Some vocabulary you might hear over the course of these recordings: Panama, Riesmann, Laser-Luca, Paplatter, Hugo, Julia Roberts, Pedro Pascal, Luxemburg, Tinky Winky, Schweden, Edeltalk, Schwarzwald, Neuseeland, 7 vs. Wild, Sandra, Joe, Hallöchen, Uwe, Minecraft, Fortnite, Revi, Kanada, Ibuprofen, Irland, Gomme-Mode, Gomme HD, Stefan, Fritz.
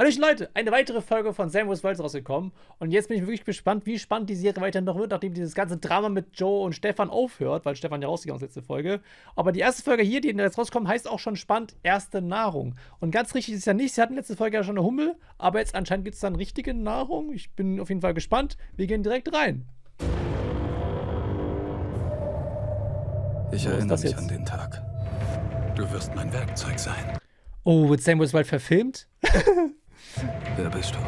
Hallöchen Leute, eine weitere Folge von 7 vs. Wild rausgekommen und jetzt bin ich wirklich gespannt, wie spannend die Serie weiterhin noch wird, nachdem dieses ganze Drama mit Joe und Stefan aufhört, weil Stefan ja rausgegangen ist letzte Folge. Aber die erste Folge hier, die jetzt rauskommt, heißt auch schon spannend, erste Nahrung. Und ganz richtig ist ja nicht, sie hatten letzte Folge ja schon eine Hummel, aber jetzt anscheinend gibt es dann richtige Nahrung. Ich bin auf jeden Fall gespannt, wir gehen direkt rein. Ich erinnere mich an den Tag. Du wirst mein Werkzeug sein. Oh, wird 7 vs. Wild verfilmt? Wer bist du?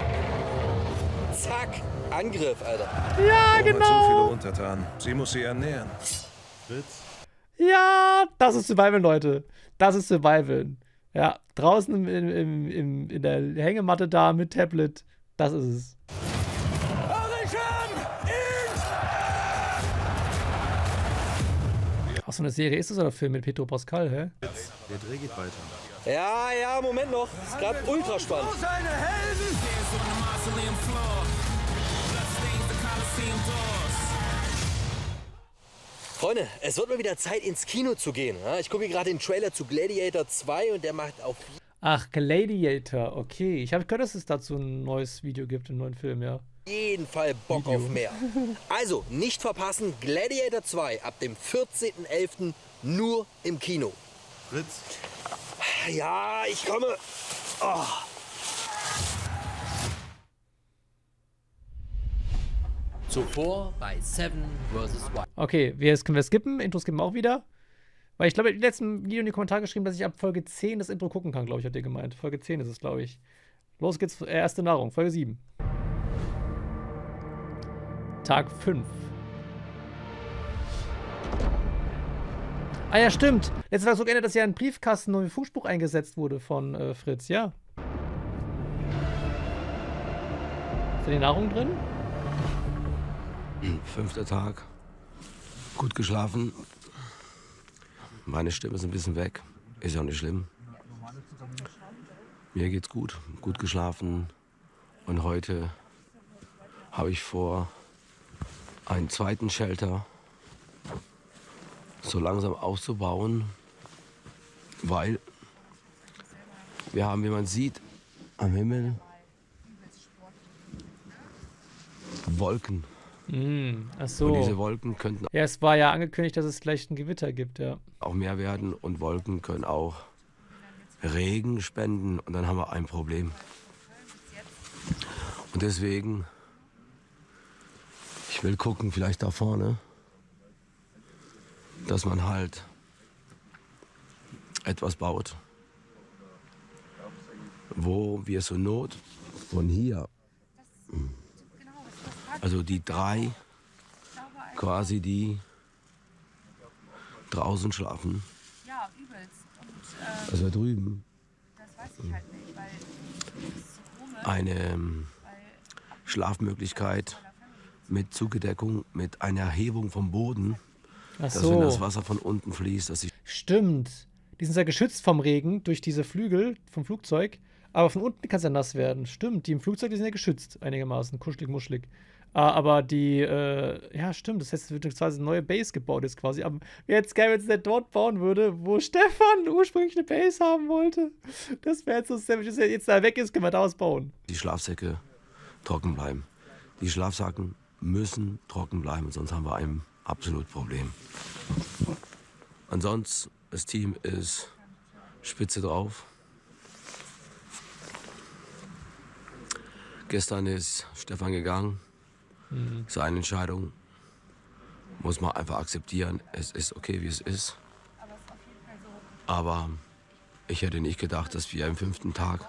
Zack! Angriff, Alter. Ja, Roma genau! Hat so viele Untertanen. Sie muss sie ernähren. Fritz? Ja, das ist Survival, Leute. Das ist Survival. Ja, draußen in der Hängematte da mit Tablet. Das ist es. Ach, so eine Serie ist das oder Film mit Pedro Pascal, hä? Der Dreh geht weiter. Ja, ja, Moment noch. Ist gerade ultra spannend. Freunde, es wird mal wieder Zeit, ins Kino zu gehen. Ich gucke hier gerade den Trailer zu Gladiator 2 und der macht auf... Ach, Gladiator, okay. Ich habe gehört, dass es dazu ein neues Video gibt, einen neuen Film, ja. Jeden Fall Bock auf mehr. Also, nicht verpassen, Gladiator 2 ab dem 14.11. nur im Kino. Fritz? Ja, ich komme. Oh. Zuvor bei 7 vs. Wild. Okay, jetzt können wir skippen. Intros skippen wir auch wieder. Weil ich glaube, ich habe im letzten Video in die Kommentare geschrieben, dass ich ab Folge 10 das Intro gucken kann, glaube ich, habt ihr gemeint. Folge 10 ist es, glaube ich. Los geht's, erste Nahrung, Folge 7. Tag 5. Ah ja, stimmt. Letztes Mal so geändert, dass ja ein Briefkasten und ein Funkspruch eingesetzt wurde von Fritz, ja. Ist da die Nahrung drin? 5. Tag. Gut geschlafen. Meine Stimme ist ein bisschen weg. Ist auch nicht schlimm. Mir geht's gut. Gut geschlafen. Und heute habe ich vor, einen zweiten Shelter so langsam auszubauen, weil wir haben, wie man sieht, am Himmel Wolken. Ach so. Und diese Wolken könnten... Ja, es war ja angekündigt, dass es gleich ein Gewitter gibt, ja. Auch mehr werden und Wolken können auch Regen spenden und dann haben wir ein Problem. Und deswegen... Ich will gucken, vielleicht da vorne, dass man halt etwas baut, wo wir zur Not von hier, also die drei, quasi die draußen schlafen, also drüben, eine Schlafmöglichkeit mit Zugedeckung, mit einer Erhebung vom Boden, ach so, dass wenn das Wasser von unten fließt, dass sie... Stimmt. Die sind ja geschützt vom Regen durch diese Flügel vom Flugzeug, aber von unten kann es ja nass werden. Stimmt, die im Flugzeug, die sind ja geschützt einigermaßen, kuschelig, muschelig. Aber die, ja stimmt, das heißt, es wird quasi eine neue Base gebaut jetzt quasi. Aber jetzt geil, wenn es nicht dort bauen würde, wo Stefan ursprünglich eine Base haben wollte. Das wäre jetzt so savage, dass er jetzt da weg ist, können wir da was bauen. Die Schlafsäcke trocken bleiben. Die Schlafsacken müssen trocken bleiben, sonst haben wir ein absolut Problem. Ansonsten, das Team ist spitze drauf. Gestern ist Stefan gegangen. Seine Entscheidung muss man einfach akzeptieren. Es ist okay, wie es ist. Aber ich hätte nicht gedacht, dass wir am 5. Tag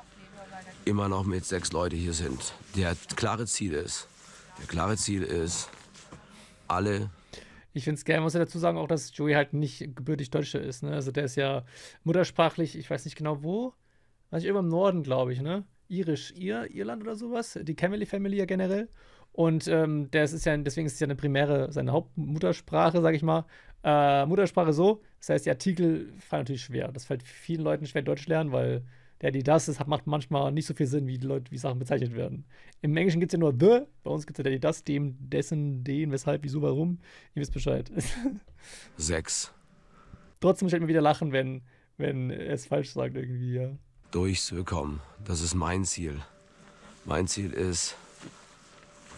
immer noch mit 6 Leuten hier sind. Der klare Ziel ist, alle... Ich finde es geil, muss ja dazu sagen, auch dass Joey halt nicht gebürtig Deutscher ist, ne? Also der ist ja muttersprachlich, ich weiß nicht genau wo, weiß ich, über im Norden, glaube ich, ne? Irland oder sowas, die Family ja generell. Und deswegen ist es ja eine primäre, seine Hauptmuttersprache, sage ich mal, Muttersprache so. Das heißt, die Artikel fallen natürlich schwer. Das fällt vielen Leuten schwer, Deutsch lernen, weil... Ja, das macht manchmal nicht so viel Sinn, wie die Leute, wie Sachen bezeichnet werden. Im Englischen gibt es ja nur the, bei uns gibt es ja die das, dem, dessen, den, weshalb, wieso, warum. Ihr wisst Bescheid. 6. Trotzdem muss ich halt immer wieder lachen, wenn er es falsch sagt irgendwie, ja. durchzubekommen. Das ist mein Ziel. Mein Ziel ist,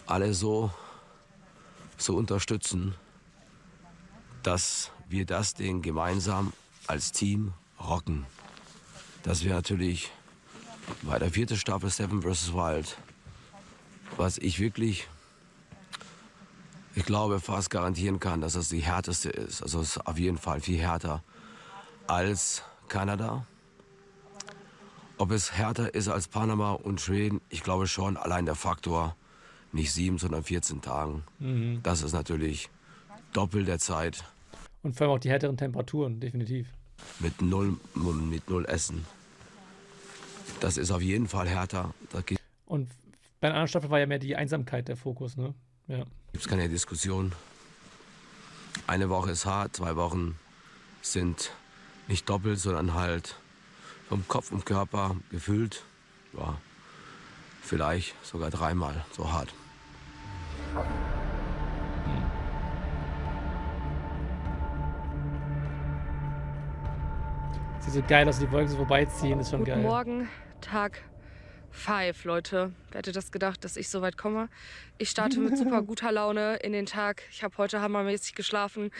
alle so zu unterstützen, dass wir das Ding gemeinsam als Team rocken. Dass wir natürlich bei der vierten Staffel 7 vs. Wild, was ich wirklich, ich glaube, fast garantieren kann, dass das die härteste ist. Also es ist auf jeden Fall viel härter als Kanada. Ob es härter ist als Panama und Schweden, ich glaube schon, allein der Faktor, nicht 7, sondern 14 Tagen. Mhm. Das ist natürlich doppelt der Zeit. Und vor allem auch die härteren Temperaturen, definitiv. Mit null Essen. Das ist auf jeden Fall härter. Und bei einer anderen Staffel war ja mehr die Einsamkeit der Fokus, ne? Ja. Gibt es keine Diskussion. Eine Woche ist hart, 2 Wochen sind nicht doppelt, sondern halt vom Kopf und Körper gefühlt. Ja, vielleicht sogar 3-mal so hart. Sieht so geil aus, die Wolken so vorbeiziehen, ist schon geil. Guten Morgen, Tag 5, Leute. Wer hätte das gedacht, dass ich so weit komme? Ich starte mit super guter Laune in den Tag. Ich habe heute hammermäßig geschlafen.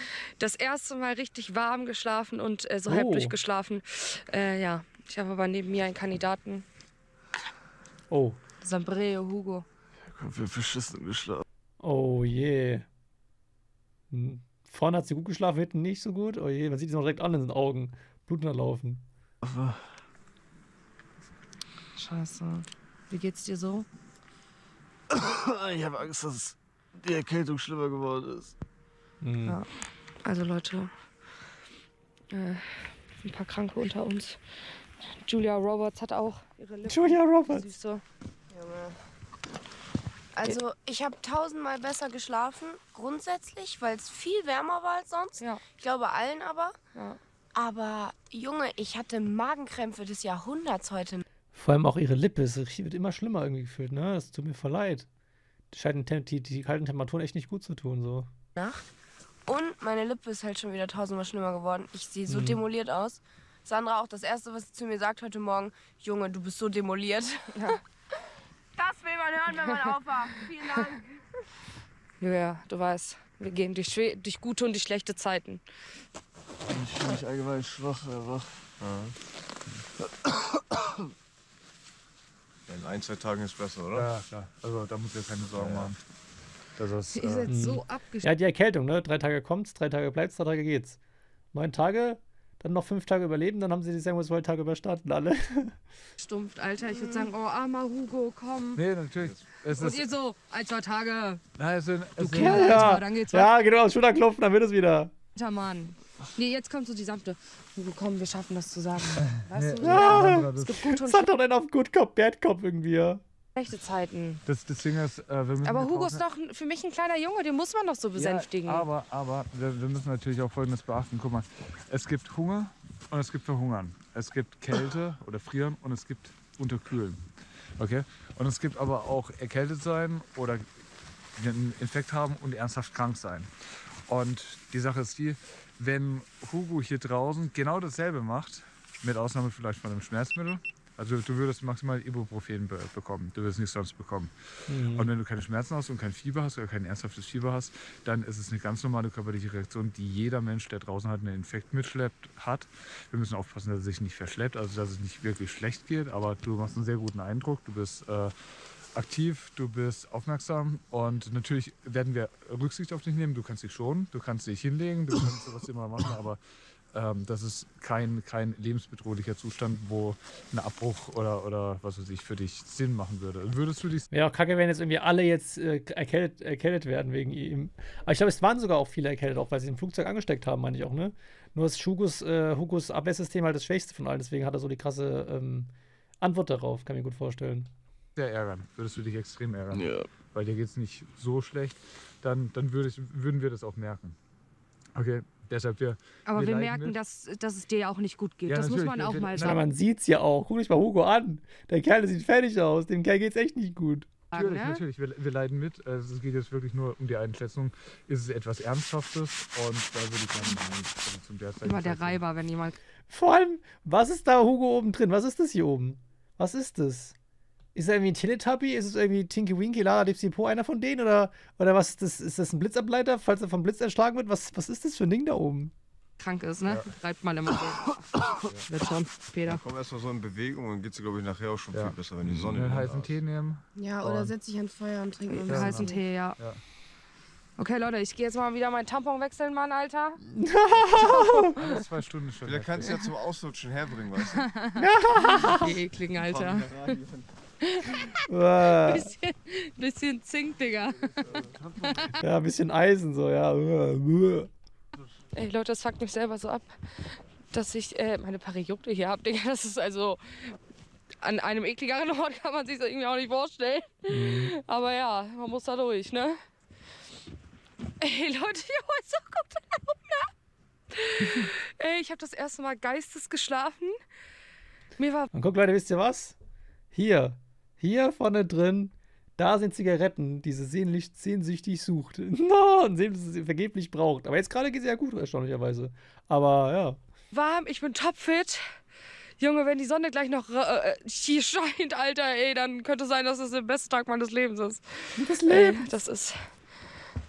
Das erste Mal richtig warm geschlafen und so halb durchgeschlafen. Ja, ich habe aber neben mir einen Kandidaten. Oh. Sambreo Hugo. Ich hab für beschissen geschlafen. Oh je. Yeah. Vorne hat sie gut geschlafen, hinten nicht so gut. Oh je, yeah. Man sieht sie noch direkt an in den Augen. Blut nachlaufen. Scheiße. Wie geht's dir so? Ich habe Angst, dass die Erkältung schlimmer geworden ist. Mhm. Ja. Also Leute, ein paar Kranke unter uns. Julia Roberts hat auch ihre Lippen. Julia Roberts. Süße. Also ich habe 1000-mal besser geschlafen, grundsätzlich, weil es viel wärmer war als sonst. Ja. Ich glaube allen aber. Ja. Aber Junge, ich hatte Magenkrämpfe des Jahrhunderts heute. Vor allem auch ihre Lippe, es wird immer schlimmer irgendwie gefühlt, ne? Das tut mir voll leid. Die kalten Temperaturen echt nicht gut zu tun, so. Nacht. Und meine Lippe ist halt schon wieder 1000-mal schlimmer geworden. Ich sehe so demoliert aus. Sandra auch, das Erste, was sie zu mir sagt heute Morgen, Junge, du bist so demoliert. Ja. Das will man hören, wenn man aufwacht. Vielen Dank. Ja, du weißt, wir gehen durch gute und durch schlechte Zeiten. Ich fühle mich allgemein schwach, aber... Ja. In 1, 2 Tagen ist besser, oder? Ja, klar. Also da muss ich ja keine Sorgen machen. Das ist, ihr seid so abgeschnitten. Ja, die Erkältung, ne? 3 Tage kommt's, 3 Tage bleibt's, 3 Tage geht's. 9 Tage... Dann noch 5 Tage überleben, dann haben sie die Sandwich 2 Tage überstanden, alle. Stumpft, Alter. Ich würde sagen, oh, armer Hugo, komm. Nee, natürlich. Es und ist ihr so, 1, 2 Tage. Nein, es du Kerl, ja. Dann geht's weiter. Ja, genau, Schulterklopfen, dann wird es wieder. Alter, Mann. Nee, jetzt kommt so die sanfte. Hugo, komm, wir schaffen das zusammen. Weißt du? Ja. Es gibt gut und hat doch einen auf Good Cop, Bad Cop irgendwie. Schlechte Zeiten. Das Ding ist, wir müssen. Aber Hugo ist doch für mich ein kleiner Junge, den muss man doch so besänftigen. Ja, aber wir müssen natürlich auch Folgendes beachten. Guck mal, es gibt Hunger und es gibt Verhungern. Es gibt Kälte oder Frieren und es gibt Unterkühlen. Okay? Und es gibt aber auch erkältet sein oder einen Infekt haben und ernsthaft krank sein. Und die Sache ist die, wenn Hugo hier draußen genau dasselbe macht, mit Ausnahme vielleicht von einem Schmerzmittel, also du würdest maximal Ibuprofen bekommen, du würdest nichts sonst bekommen. Mhm. Und wenn du keine Schmerzen hast und kein Fieber hast oder kein ernsthaftes Fieber hast, dann ist es eine ganz normale körperliche Reaktion, die jeder Mensch, der draußen hat, einen Infekt mitschleppt, hat. Wir müssen aufpassen, dass es sich nicht verschleppt, also dass es nicht wirklich schlecht geht, aber du machst einen sehr guten Eindruck, du bist aktiv, du bist aufmerksam und natürlich werden wir Rücksicht auf dich nehmen, du kannst dich schonen, du kannst dich hinlegen, du kannst sowas immer machen, aber das ist kein lebensbedrohlicher Zustand, wo ein Abbruch oder was weiß ich für dich Sinn machen würde. Würdest du dich... Ja, kacke, wenn jetzt irgendwie alle jetzt erkältet werden wegen ihm. Aber ich glaube, es waren sogar auch viele erkältet, auch weil sie im Flugzeug angesteckt haben, meine ich auch, ne? Nur ist Hugos Abwehrsystem halt das Schwächste von allen, deswegen hat er so die krasse Antwort darauf, kann ich mir gut vorstellen. Sehr ärgern, würdest du dich extrem ärgern, ja. Weil dir geht es nicht so schlecht, dann würden wir das auch merken. Okay. Deshalb wir merken, dass es dir ja auch nicht gut geht. Ja, das muss man auch mal sagen. Man sieht es ja auch. Guck dich mal Hugo an. Der Kerl sieht fertig aus. Dem Kerl geht es echt nicht gut. Natürlich, ne? Natürlich. Wir leiden mit. Also es geht jetzt wirklich nur um die Einschätzung. Ist es etwas Ernsthaftes? Und da würde ich sagen, nein, zum derzeitigen Zeitpunkt. Immer der Reiber, wenn jemand... Vor allem, was ist da, Hugo, oben drin? Was ist das hier oben? Was ist das? Ist da irgendwie ein Teletubby? Ist es irgendwie Tinky Winky, Lara Dipsy Po, einer von denen? Oder was ist das? Ist das ein Blitzableiter, falls er vom Blitz erschlagen wird? Was ist das für ein Ding da oben? Krank ist, ne? Ja. Reibt mal immer so. Ja. Wird schon, Peter. Dann komm erstmal so in Bewegung und geht's dir, glaube ich, nachher auch schon viel besser, wenn die Sonne. Einen heißen Tee nehmen. Ja, oder setz dich ans Feuer und trink einen heißen Tee, ja. Okay, Leute, ich gehe jetzt mal wieder meinen Tampon wechseln, Mann, Alter. No. Alles 2 Stunden schon. Vielleicht kannst du ja zum Auslutschen herbringen, weißt du? Die ekligen, Alter. bisschen Zink, Digga. Ja, ein bisschen Eisen, so, ja. Ey, Leute, das fuckt mich selber so ab, dass ich meine Periode hier habe, Digga. Das ist also... An einem ekligeren Ort kann man sich das irgendwie auch nicht vorstellen. Aber ja, man muss da durch, ne? Ey, Leute, hier ist so komplett Hunger. Ey, ich habe das erste Mal geistesgeschlafen. Mir war... Und guck, Leute, wisst ihr was? Hier vorne drin, da sind Zigaretten, die sie sehnsüchtig sucht. No, und sie vergeblich braucht. Aber jetzt gerade geht sie ja gut, erstaunlicherweise. Aber ja. Warm, ich bin topfit. Junge, wenn die Sonne gleich noch hier scheint, Alter, ey, dann könnte es sein, dass es der beste Tag meines Lebens ist. Das Leben. Ey, das ist...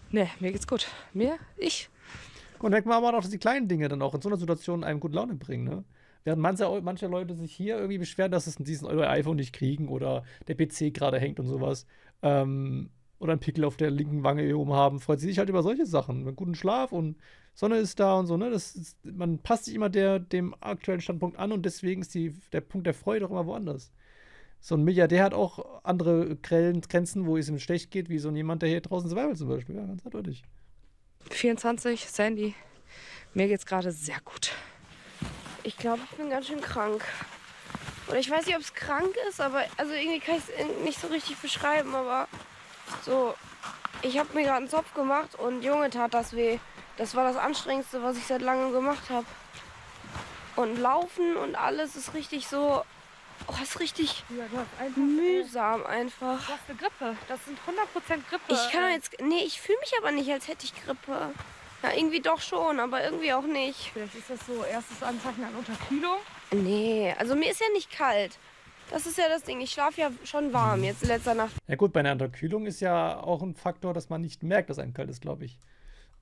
Ne, mir geht's gut. Und merkt man aber auch, dass die kleinen Dinge dann auch in so einer Situation einem gute Laune bringen, ne? Während manche Leute sich hier irgendwie beschweren, dass sie diesen eure iPhone nicht kriegen oder der PC gerade hängt und sowas. Oder einen Pickel auf der linken Wange hier oben haben, freut sie sich halt über solche Sachen. Mit gutem Schlaf und Sonne ist da und so, ne? Man passt sich immer dem aktuellen Standpunkt an und deswegen ist der Punkt der Freude auch immer woanders. So ein Milliardär hat auch andere Grenzen, wo es ihm schlecht geht, wie so jemand, der hier draußen survivalt zum Beispiel. Ja, ganz eindeutig. 24, Sandy. Mir geht's gerade sehr gut. Ich glaube, ich bin ganz schön krank. Oder ich weiß nicht, ob es krank ist, aber also irgendwie kann ich es nicht so richtig beschreiben, aber so, ich habe mir gerade einen Zopf gemacht und Junge, tat das weh. Das war das Anstrengendste, was ich seit langem gemacht habe. Und Laufen und alles ist richtig so... Oh, das ist richtig mühsam einfach. Du hast eine Grippe. Das sind 100% Grippe. Ich kann jetzt... Nee, ich fühle mich aber nicht, als hätte ich Grippe. Ja, irgendwie doch schon, aber irgendwie auch nicht. Vielleicht ist das so erstes Anzeichen an Unterkühlung? Nee, also mir ist ja nicht kalt. Das ist ja das Ding. Ich schlafe ja schon warm jetzt in letzter Nacht. Ja gut, bei einer Unterkühlung ist ja auch ein Faktor, dass man nicht merkt, dass einem kalt ist, glaube ich.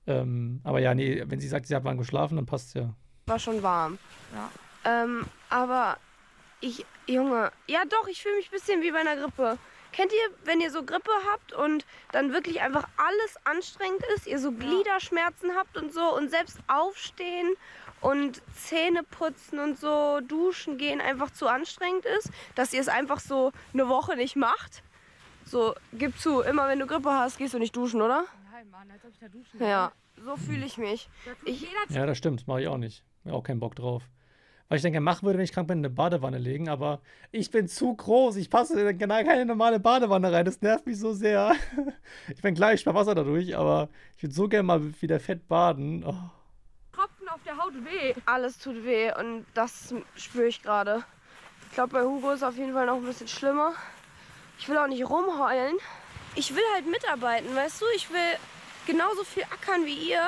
Aber ja, nee, wenn sie sagt, sie hat warm geschlafen, dann passt es ja. War schon warm. Ja. Aber... Junge, ja doch, ich fühle mich ein bisschen wie bei einer Grippe. Kennt ihr, wenn ihr so Grippe habt und dann wirklich einfach alles anstrengend ist, ihr so Gliederschmerzen habt und so und selbst aufstehen und Zähne putzen und so duschen gehen einfach zu anstrengend ist, dass ihr es einfach so eine Woche nicht macht? So, gib zu, immer wenn du Grippe hast, gehst du nicht duschen, oder? Nein, Mann, als ob ich da duschen kann. Ja, so fühle ich mich. Ja, das stimmt, mache ich auch nicht. Ich habe auch keinen Bock drauf. Weil ich denke, machen würde, wenn ich krank bin, eine Badewanne legen, aber ich bin zu groß. Ich passe in keine normale Badewanne rein. Das nervt mich so sehr. Ich bin klar, ich spare Wasser dadurch, aber ich würde so gerne mal wieder fett baden. Oh. Tropfen auf der Haut weh. Alles tut weh und das spüre ich gerade. Ich glaube, bei Hugo ist es auf jeden Fall noch ein bisschen schlimmer. Ich will auch nicht rumheulen. Ich will halt mitarbeiten, weißt du? Ich will genauso viel ackern wie ihr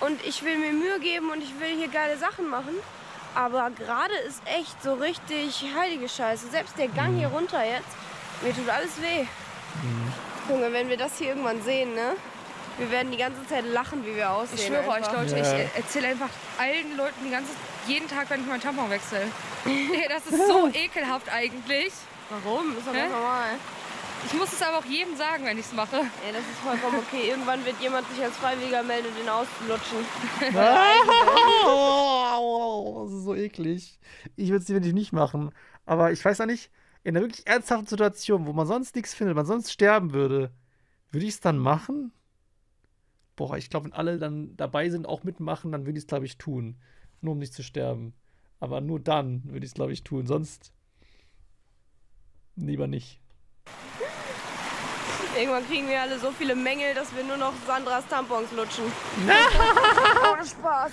und ich will mir Mühe geben und ich will hier geile Sachen machen. Aber gerade ist echt so richtig heilige Scheiße. Selbst der Gang hier runter jetzt, mir tut alles weh. Junge, wenn wir das hier irgendwann sehen, ne? Wir werden die ganze Zeit lachen, wie wir aussehen. Ich schwöre euch, Leute, ich erzähle einfach allen Leuten jeden Tag, wenn ich meinen Tampon wechsle. Das ist so ekelhaft eigentlich. Warum? Ist doch ganz normal. Ich muss es aber auch jedem sagen, wenn ich es mache. Ja, das ist vollkommen okay. Irgendwann wird jemand sich als Freiwilliger melden, den auszulutschen. Das ist so eklig. Ich würde es definitiv nicht machen. Aber ich weiß ja nicht, in einer wirklich ernsthaften Situation, wo man sonst nichts findet, man sonst sterben würde, würde ich es dann machen? Boah, ich glaube, wenn alle dann dabei sind, auch mitmachen, dann würde ich es, glaube ich, tun. Nur um nicht zu sterben. Aber nur dann würde ich es, glaube ich, tun. Sonst lieber nicht. Irgendwann kriegen wir alle so viele Mängel, dass wir nur noch Sandras Tampons lutschen. Ohne Spaß.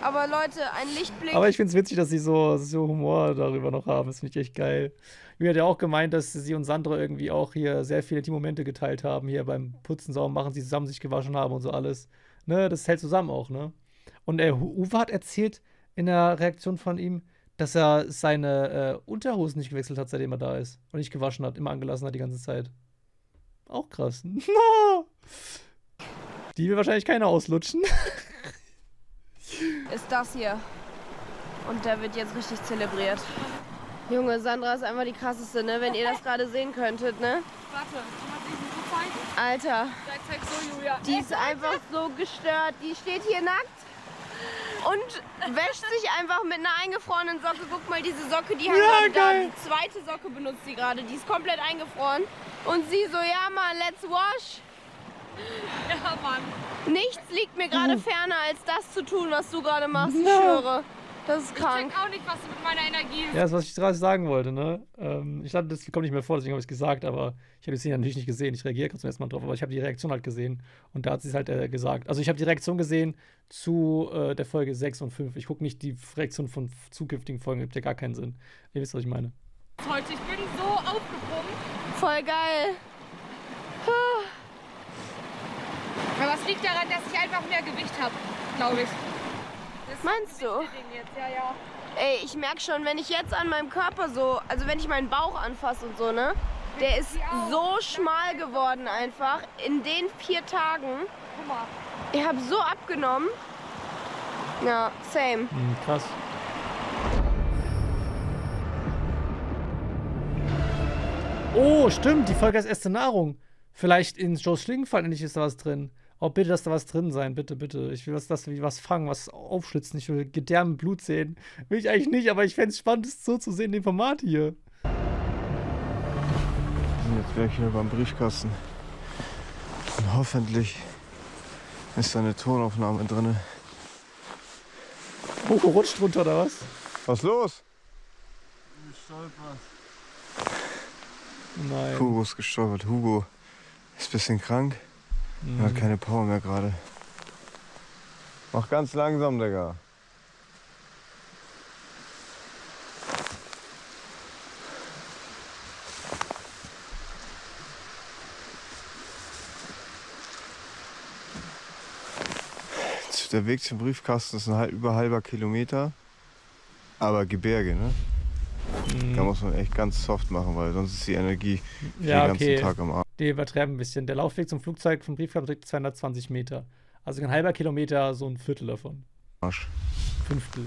Aber Leute, ein Lichtblick. Aber ich finde es witzig, dass sie so Humor darüber noch haben. Das finde ich echt geil. Julia hat ja auch gemeint, dass sie und Sandra irgendwie auch hier sehr viele Teammomente geteilt haben. Hier beim Putzen, Sauber machen, sie zusammen sich gewaschen haben und so alles. Ne, das hält zusammen auch, ne? Und Uwe hat erzählt, in der Reaktion von ihm, dass er seine Unterhosen nicht gewechselt hat, seitdem er da ist. Und nicht gewaschen hat, immer angelassen hat die ganze Zeit. Auch krass. Die will wahrscheinlich keiner auslutschen. Ist das hier. Und der wird jetzt richtig zelebriert. Junge, Sandra ist einfach die krasseste, ne? Wenn ihr das gerade sehen könntet, ne? Warte, die hat sich so gezeigt. Alter. Zeig so, Julia. Die ist einfach so gestört. Die steht hier nackt und wäscht sich einfach mit einer eingefrorenen Socke. Guck mal, diese Socke, die hat ja, gerade die zweite Socke benutzt die gerade. Die ist komplett eingefroren. Und sie so, ja Mann, let's wash. Ja, Mann. Nichts liegt mir gerade ferner, als das zu tun, was du gerade machst, ich schwöre. Das ist krank. Ich check auch nicht, was du mit meiner Energie ist. Ja, das, was ich gerade sagen wollte, ne? Ich dachte, das kommt nicht mehr vor, deswegen habe ich es gesagt, aber ich habe die Szene natürlich nicht gesehen. Ich reagiere kurz zum ersten Mal drauf, aber ich habe die Reaktion halt gesehen. Und da hat sie es halt gesagt. Also ich habe die Reaktion gesehen zu der Folge 6 und 5. Ich gucke nicht die Reaktion von zukünftigen Folgen, gibt ja gar keinen Sinn. Ihr wisst, was ich meine. Heute, ich bin so aufgepumpt. Voll geil. Aber es liegt daran, dass ich einfach mehr Gewicht habe, glaube ich. Meinst du? Ja, ja. Ey, ich merke schon, wenn ich jetzt an meinem Körper so, also wenn ich meinen Bauch anfasse und so, ne? Der ist so schmal geworden einfach in den 4 Tagen. Guck mal. Ich habe so abgenommen. Ja, same. Mhm, krass. Oh, stimmt, die Folge ist erste Nahrung. Vielleicht in Joes Schlingenfall endlich ist da was drin. Oh, bitte, dass da was drin sein, bitte, bitte. Ich will was fangen, was aufschlitzen. Ich will Gedärme, Blut sehen. Will ich eigentlich nicht, aber ich fände es spannend, das so zu sehen, den Format hier. Jetzt wäre ich hier beim Briefkasten. Und hoffentlich ist da eine Tonaufnahme drin. Hugo rutscht runter, oder was? Was los? Ich stolper. Nein. Hugo ist gestolpert. Hugo ist ein bisschen krank. Er hat keine Power mehr gerade. Mach ganz langsam, Digga. Der Weg zum Briefkasten ist ein über halber Kilometer. Aber Gebirge, ne? Da muss man echt ganz soft machen, weil sonst ist die Energie den ganzen Tag am Arm. Die übertreiben ein bisschen. Der Laufweg zum Flugzeug vom Briefkasten beträgt 220 Meter. Also ein halber Kilometer, so ein Viertel davon. Arsch. Fünftel.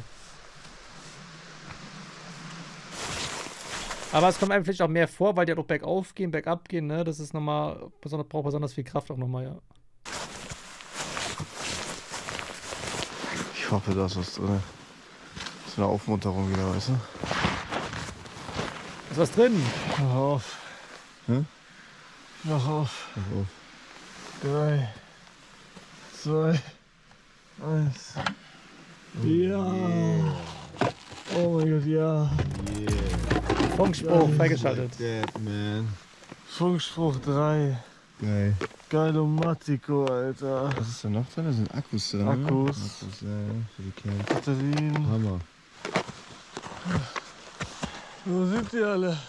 Aber es kommt einem vielleicht auch mehr vor, weil die auch bergauf gehen, bergab gehen, ne? Das ist nochmal, braucht besonders viel Kraft auch nochmal, ja. Ich hoffe, das ist drin. Das ist eine Aufmunterung wieder, weißt du? Ist was drin? Mach auf. Hm? Mach auf. Mach auf. 3, 2, 1. Ja. Yeah. Oh mein Gott, ja. Yeah. Funkspruch freigeschaltet. Funkspruch 3. Geil. Geilomatico, Alter. Was ist da noch drin? Da sind Akkus drin. Akkus für die Kinder. Batterien. Hammer. Wo sind die alle? Weiß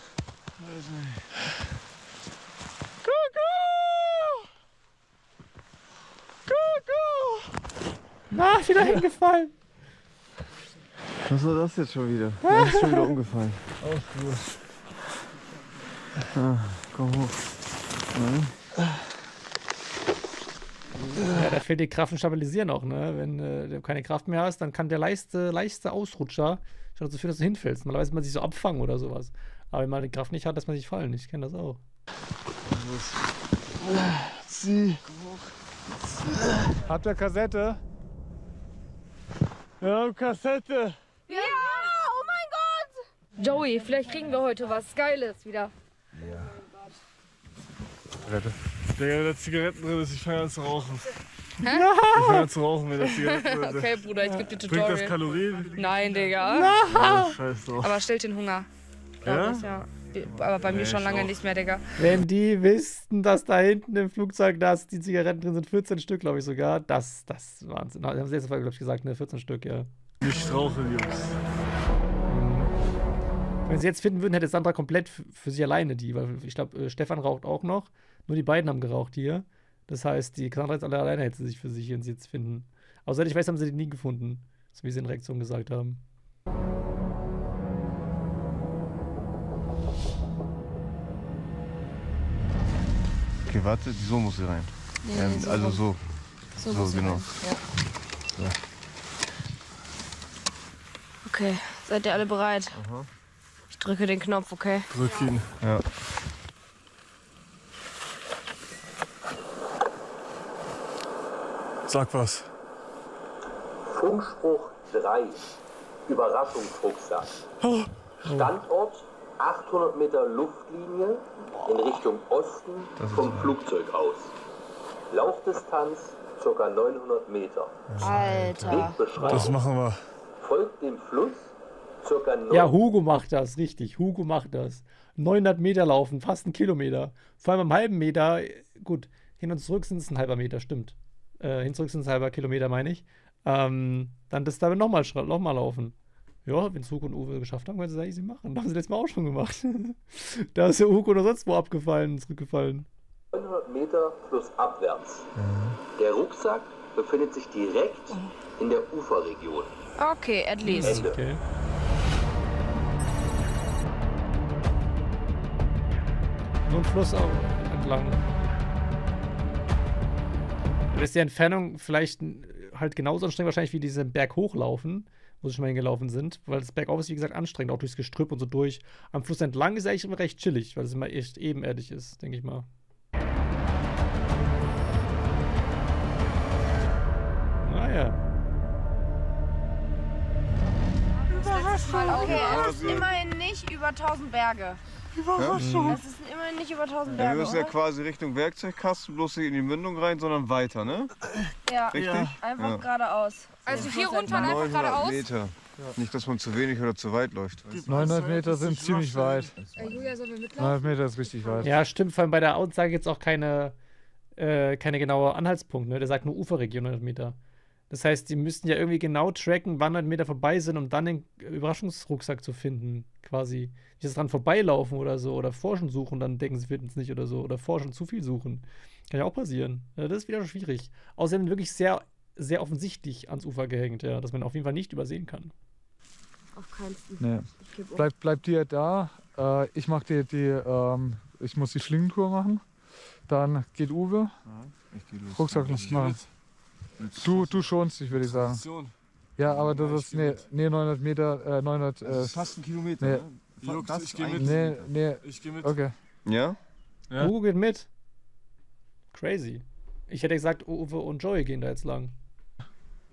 nicht. Kuckuck! Kuckuck! Na, ist wieder hingefallen. Was war das jetzt schon wieder? Der ist schon wieder umgefallen. Ah, komm hoch. Nein. Ja, da fehlt die Kraft und Stabilisieren auch, ne? Wenn du keine Kraft mehr hast, dann kann der leichte Ausrutscher schon dazu führen, dass du hinfällst. Normalerweise man sich so abfangen oder sowas. Aber wenn man die Kraft nicht hat, dass man sich fallen. Ich kenne das auch. Zieh. Habt ihr Kassette? Wir haben Kassette. Ja, oh mein Gott! Joey, vielleicht kriegen wir heute was Geiles wieder. Ja. Digga, wenn da Zigaretten drin ist, ich fange an zu rauchen. Hä? Ich fange an zu rauchen, wenn da Zigaretten drin ist. Okay, Bruder, ich gebe dir Tutorial. Bringt das Kalorien? Nein, Digga. Oh, scheiß drauf. Aber stellt den Hunger. Ja? Ja. Aber bei mir schon lange nicht mehr, Digga. Wenn die wüssten, dass da hinten im Flugzeug, dass die Zigaretten drin sind, 14 Stück, glaube ich sogar. Das ist Wahnsinn. Das haben sie letzte Folge, glaube ich, gesagt, ne? 14 Stück, ja. Nicht rauchen, Jungs. Wenn sie jetzt finden würden, hätte Sandra komplett für sich alleine die, weil ich glaube, Stefan raucht auch noch. Nur die beiden haben geraucht hier. Das heißt, die Sandra jetzt alle alleine hätte sie sich für sich, wenn sie jetzt finden. Außer ich weiß, haben sie die nie gefunden. So wie sie in Reaktion gesagt haben. Okay, warte, so muss sie rein. Ja, so also so. So genau. Rein. Ja. Ja. Okay, seid ihr alle bereit? Aha. Ich drücke den Knopf, okay? Drück ihn, ja. Sag was. Funkspruch 3. Überraschungsrucksack. Oh. Oh. Standort 800 Meter Luftlinie in Richtung Osten vom Flugzeug aus. Laufdistanz ca. 900 Meter. Alter. Das machen wir. Folgt dem Fluss ca. 900 Meter. Ja, Hugo macht das, richtig. Hugo macht das. 900 Meter laufen, fast einen Kilometer. Vor allem am halben Meter. Gut, hin und zurück sind es ein halber Meter, stimmt. Hin und zurück sind es ein halber Kilometer, meine ich. Dann das damit nochmal laufen. Ja, wenn es Hugo und Uwe geschafft haben, können sie das easy machen. Das haben sie letztes Mal auch schon gemacht. Da ist ja Hugo oder sonst wo abgefallen, zurückgefallen. 900 Meter flussabwärts. Der Rucksack befindet sich direkt in der Uferregion. Okay, at least. Okay. Nun Fluss auch entlang. Da ist die Entfernung vielleicht halt genauso anstrengend wahrscheinlich wie diese Berg hochlaufen, wo sie schon mal hingelaufen sind, weil das Bergauf ist, wie gesagt, anstrengend, auch durchs Gestrüpp und so durch. Am Fluss entlang ist eigentlich immer recht chillig, weil es immer echt ebenerdig ist, denke ich mal. Naja. Überraschung. Okay, das ist immerhin nicht über 1000 Berge. Überraschung. Ja? Das ist immerhin nicht über 1000 Berge, ja, wir müssen ja quasi Richtung Werkzeugkasten, bloß nicht in die Mündung rein, sondern weiter, ne? Ja. Richtig? Ja. Einfach geradeaus. Also hier runter einfach geradeaus? Meter. Ja. Nicht, dass man zu wenig oder zu weit läuft. 900 Meter sind ziemlich weit. Julia, sollen wir mitlaufen? 900 Meter ist richtig weit. Ja, stimmt. Vor allem bei der Aussage jetzt auch keine genaue Anhaltspunkt, ne? Der sagt nur Uferregion 900 Meter. Das heißt, die müssten ja irgendwie genau tracken, wann 900 Meter vorbei sind, um dann den Überraschungsrucksack zu finden, quasi. Nicht das dran vorbeilaufen oder so, oder forschen suchen, dann denken sie, finden es nicht oder so, oder forschen zu viel suchen. Kann ja auch passieren. Ja, das ist wieder schwierig. Außerdem wirklich sehr, sehr offensichtlich ans Ufer gehängt, ja, dass man auf jeden Fall nicht übersehen kann. Auf keinen Fall. Nee. Bleibt ihr da. Ich mach ich muss die Schlingentour machen. Dann geht Uwe. Ja, Rucksack muss machen. Du schonst dich, würde ich sagen. Ja, aber das ist, nee, 900 Meter, 900... das ist fast ein Kilometer, nee. Ne? Ich geh mit. Nee. Ich geh mit. Okay. Ja? Ja. Uwe geht mit. Crazy. Ich hätte gesagt, Uwe und Joey gehen da jetzt lang.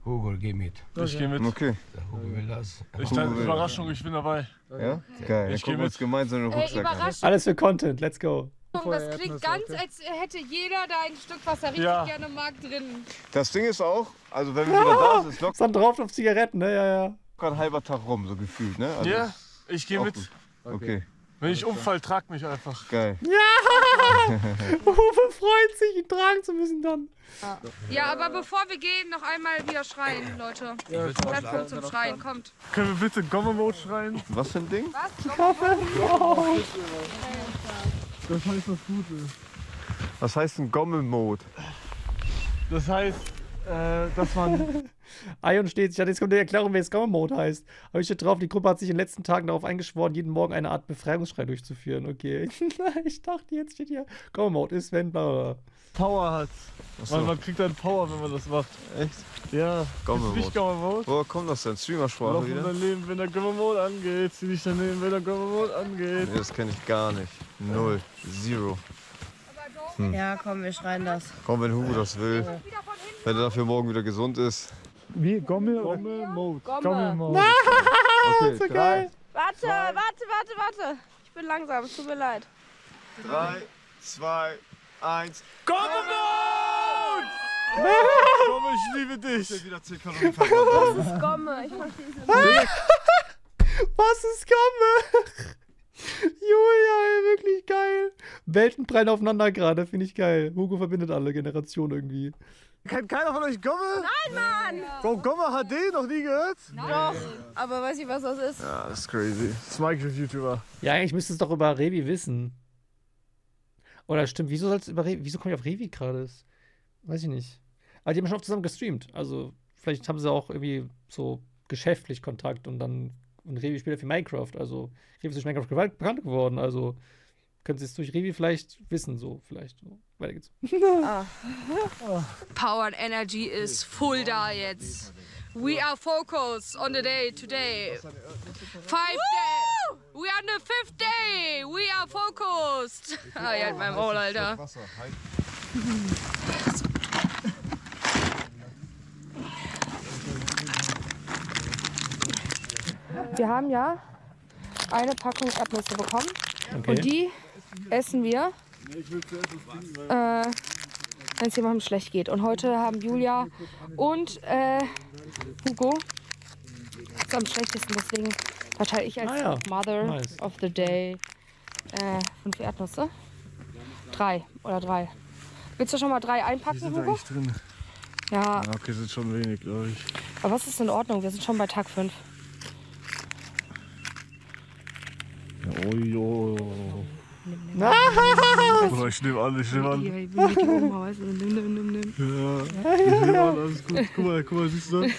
Hugo, geh mit. Ich geh mit. Okay. Hugo will das. Ich teile Überraschung, ich bin dabei. Ja? Geil, ich geh mit. Gemeinsam in den Rucksack rein. Alles für Content, let's go. Das klingt ganz, als hätte jeder da ein Stück, was er richtig gerne mag, drin. Das Ding ist auch, also wenn wir wieder da sind, ist dann drauf auf Zigaretten, ne? Ja. Gerade ein halber Tag rum, so gefühlt, ne? Also ja, ich gehe mit. Okay. Wenn ich umfall, trag mich einfach. Geil. Ja! Uwe freut sich, ihn tragen zu müssen dann. Ja, aber bevor wir gehen, noch einmal wieder schreien, Leute. Ja, Platz zum Schreien, kommt. Können wir bitte Gomme-Mode schreien? Was für ein Ding? Gomme-Mode. Das heißt was Gutes. Was heißt ein Gomme-Mode? Das heißt, dass man... Ion steht sich, jetzt kommt die Erklärung, wie es Gomme-Mode heißt. Aber ich stehe drauf, die Gruppe hat sich in den letzten Tagen darauf eingeschworen, jeden Morgen eine Art Befreiungsschrei durchzuführen. Okay, ich dachte, jetzt steht hier, Gomme-Mode ist, wenn bla Power hat. Man kriegt dann Power, wenn man das macht. Echt? Ja. Gomme-Mode. Woher kommt das denn? Streamersprache wieder? Lauf daneben, wenn der Gomme-Mode angeht. Zieh dich daneben, wenn der Gomme-Mode angeht. Nee, das kenne ich gar nicht. Null. Zero. Hm. Ja, komm, wir schreien das. Komm, wenn Hugo das will. Wenn er dafür morgen wieder gesund ist. Wie? Gomme-Mode. Gomme-Mode. Okay, so geil. Warte. Ich bin langsam, es tut mir leid. 3, 2, 1. Gomme-Mode! Gomme, ich liebe dich. Ich wieder 10 Kalorien verbraucht. Was ist Gomme? Ich verstehe es nicht. Was ist Gomme? Julia, wirklich geil. Welten prallen aufeinander gerade, finde ich geil. Hugo verbindet alle Generationen irgendwie. Kennt keiner von euch Gomme? Nein, Mann! Ja. Warum Gomme HD? Noch nie gehört? Nein. Doch, aber weiß ich, was das ist. Ja, das ist crazy. Das ist Minecraft-YouTuber. Ja, eigentlich müsste es doch über Revi wissen. Oder stimmt, wieso soll's über Revi? Wieso komme ich auf Revi gerade? Weiß ich nicht. Aber die haben schon oft zusammen gestreamt. Also, vielleicht haben sie auch irgendwie so geschäftlich Kontakt und Revi spielt ja viel Minecraft, also Revi ist durch Minecraft bekannt geworden, also können Sie es durch Revi vielleicht wissen, so vielleicht. So. Weiter geht's. Ah. Oh. Power and Energy is full da jetzt. We are focused on the day today. 5 days. We are on the 5th day. We are focused. Ah, ja, in meinem Ohr, Alter. Wir haben ja eine Packung Erdnüsse bekommen. Okay. Und die essen wir, wenn es jemandem schlecht geht. Und heute haben Julia und Hugo es am schlechtesten. Deswegen verteile ich als Mother of the Day 5 Erdnüsse. 3 oder 3. Willst du schon mal 3 einpacken, sind Hugo? Drin. Ja. Okay, sind schon wenig, glaube ich. Aber was ist in Ordnung? Wir sind schon bei Tag 5. Ojo. Nimm. Ich nehme an, ich nehme an. Nimm. Ja, ich nehme an, alles gut. Guck mal, siehst du das?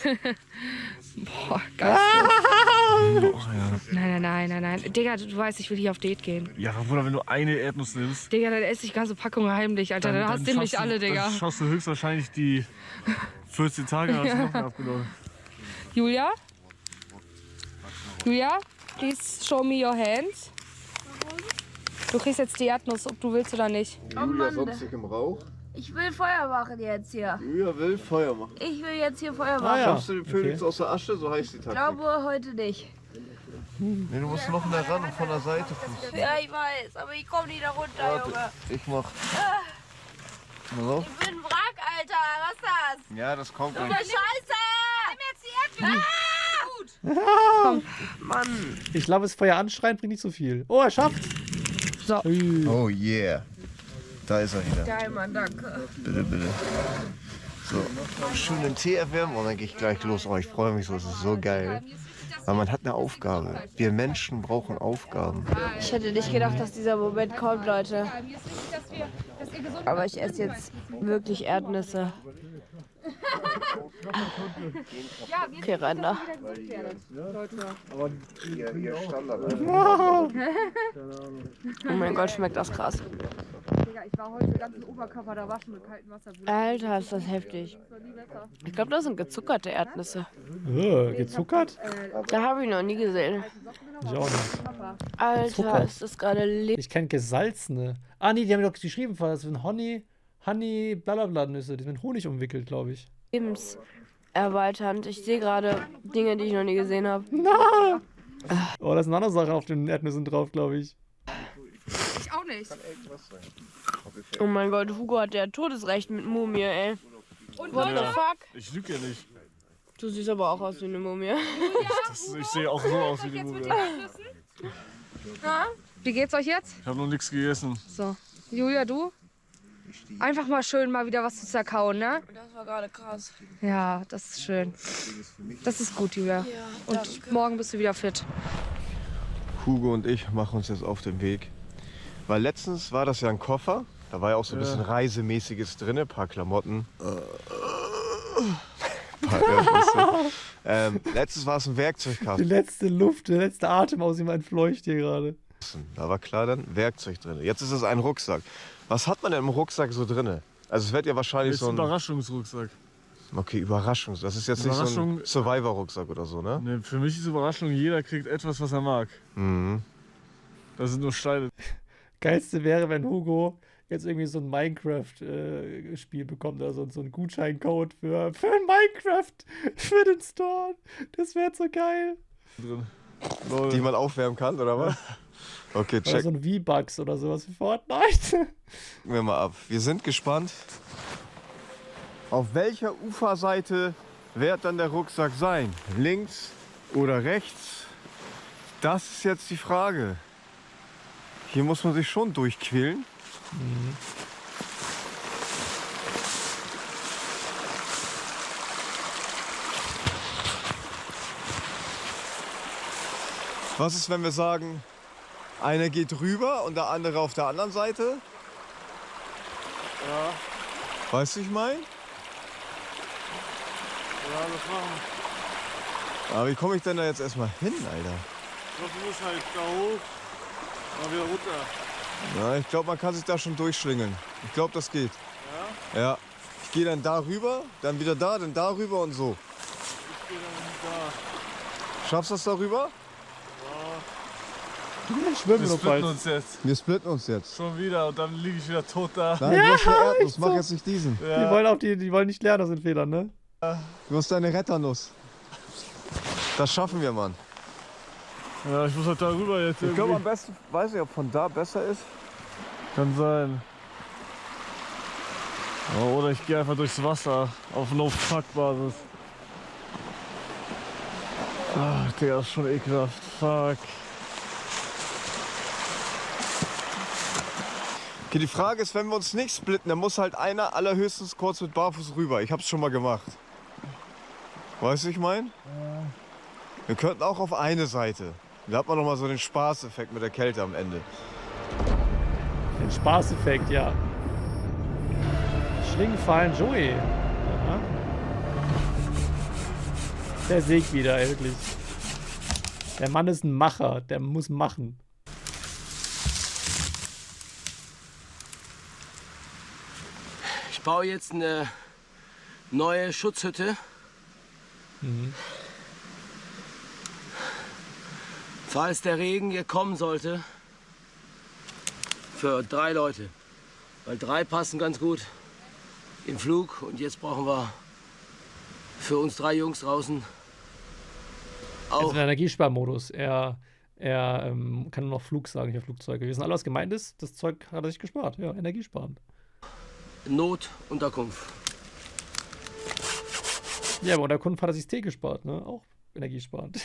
Boah, geil. Nein. Digga, du weißt, ich will hier auf Date gehen. Ja, Bruder, wenn du eine Erdnuss nimmst. Digga, dann esse ich ganze Packungen heimlich, Alter. Dann hast du nämlich alle, Digga. Dann schaffst du höchstwahrscheinlich die 14 Tage, hast du noch mehr abgenommen. Julia? Julia? Please show me your hands. Du kriegst jetzt die Erdnuss, ob du willst oder nicht. Oh, Julia sonst sich im Rauch. Ich will Feuer machen jetzt hier. Julia will Feuer machen. Ich will jetzt hier Feuer machen. Schaffst du den Phönix aus der Asche? So heißt die Taktik. Ich glaube heute nicht. Nee, du musst noch mehr ran und von der Seite. Ja, ich weiß, aber ich komme nicht da runter, warte, Junge. Ich mach. So. Ich bin ein Wrack, Alter. Was ist das? Ja, das kommt. Du Scheiße! Nimm jetzt die Erdnuss. Ah, Mann. Ich glaube, das Feuer anschreien bringt nicht so viel. Oh, er schafft. So. Oh yeah. Da ist er wieder. Geil, Mann, danke. Bitte. So, schön den Tee erwärmen und dann gehe ich gleich los. Oh, ich freue mich so, es ist so geil. Weil man hat eine Aufgabe. Wir Menschen brauchen Aufgaben. Ich hätte nicht gedacht, dass dieser Moment kommt, Leute. Aber ich esse jetzt wirklich Erdnüsse. Okay, rein da. Oh mein Gott, schmeckt das krass. Ich war heute ganz im Oberkörper da waschen mit kaltem Wasser. Alter, ist das heftig. Ich glaube, das sind gezuckerte Erdnüsse. Gezuckert? Da habe ich noch nie gesehen. Ich auch nicht. Alter, ist das gerade lecker. Ich kenne gesalzene. Ah, nee, die haben doch geschrieben, das sind Honey, blablabla Nüsse, die sind mit Honig umwickelt, glaube ich. Lebenserweiternd. Ich sehe gerade Dinge, die ich noch nie gesehen habe. Oh, da ist eine andere Sache auf den Erdnüssen drauf, glaube ich. Ich auch nicht. Oh mein Gott, Hugo hat der Todesrecht mit Mumie, ey. Und what the fuck? Ich lüge ja nicht. Du siehst aber auch aus wie eine Mumie. Ich sehe auch so aus wie eine Mumie. Wie geht's euch jetzt? Ich habe noch nichts gegessen. So, Julia, du? Einfach mal schön mal wieder was zu zerkauen, ne? Das war gerade krass. Ja, das ist schön. Das ist gut, Julia. Ja, und morgen bist du wieder fit. Hugo und ich machen uns jetzt auf den Weg. Weil letztens war das ja ein Koffer. Da war ja auch so ein bisschen Reisemäßiges drin, ein paar Klamotten. Letztens war es ein Werkzeugkasten. Die letzte Luft, der letzte Atem aus ihm entfleucht hier gerade. Da war klar dann Werkzeug drin. Jetzt ist es ein Rucksack. Was hat man denn im Rucksack so drin? Also es wird ja wahrscheinlich so ein Überraschungsrucksack. Okay, Überraschung. Das ist jetzt nicht so ein Survivor-Rucksack oder so, ne? Ne, für mich ist Überraschung, jeder kriegt etwas, was er mag. Mhm. Das sind nur Steine. Geilste wäre, wenn Hugo jetzt irgendwie so ein Minecraft-Spiel bekommt, also so einen Gutscheincode für ein Minecraft, für den Store. Das wäre so geil. Die man aufwärmen kann, oder was? Okay, check. Oder so ein V-Bucks oder sowas für Fortnite. Gucken wir mal ab. Wir sind gespannt. Auf welcher Uferseite wird dann der Rucksack sein? Links oder rechts? Das ist jetzt die Frage. Hier muss man sich schon durchquälen. Mhm. Was ist, wenn wir sagen, einer geht rüber und der andere auf der anderen Seite? Ja. Weißt du, ich meine? Ja, das machen wir. Aber wie komme ich denn da jetzt erstmal hin, Alter? Ich glaube, du musst halt da hoch, mal wieder runter. Na, ich glaube, man kann sich da schon durchschlingeln. Ich glaube, das geht. Ja? Ja. Ich gehe dann da rüber, dann wieder da, dann da rüber und so. Ich gehe dann da. Schaffst du das da rüber? Wir splitten uns jetzt. Wir splitten uns jetzt. Schon wieder und dann liege ich wieder tot da. Nein, ja, du hast eine Erdnuss, mach jetzt nicht diesen. Ja. Die wollen auch die wollen nicht lernen aus den Fehlern, ne? Du hast deine Retternuss. Das schaffen wir, Mann. Ja, ich muss halt da rüber jetzt. Ich glaube am besten, weiß nicht, ob von da besser ist. Kann sein. Oh, oder ich gehe einfach durchs Wasser auf No-Fuck-Basis. Ach, Digga, ist schon ekelhaft. Fuck. Okay, die Frage ist, wenn wir uns nicht splitten, dann muss halt einer allerhöchstens kurz mit Barfuß rüber. Ich hab's schon mal gemacht. Weißt du, ich mein? Ja. Wir könnten auch auf eine Seite. Da hat man noch mal so den Spaßeffekt mit der Kälte am Ende. Den Spaßeffekt, ja. Schlingen fallen, Joey. Aha. Der Sieg wieder, ey, wirklich. Der Mann ist ein Macher, der muss machen. Ich baue jetzt eine neue Schutzhütte. Mhm. Falls der Regen hier kommen sollte, für 3 Leute. Weil 3 passen ganz gut im Flug. Und jetzt brauchen wir für uns 3 Jungs draußen auch. Das ist ein Energiesparmodus. Er kann nur noch Flug sagen, nicht Flugzeuge. Wir wissen alle, was gemeint ist. Das Zeug hat er sich gespart. Ja, energiesparend. Notunterkunft. Ja, aber Unterkunft hat er sich Tee gespart, ne? Auch energiesparend.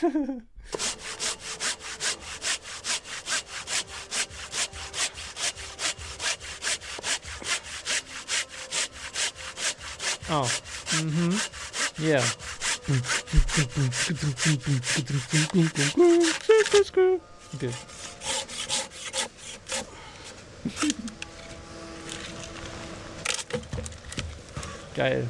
Oh. Mhm. Ja. Yeah. Okay. Geil.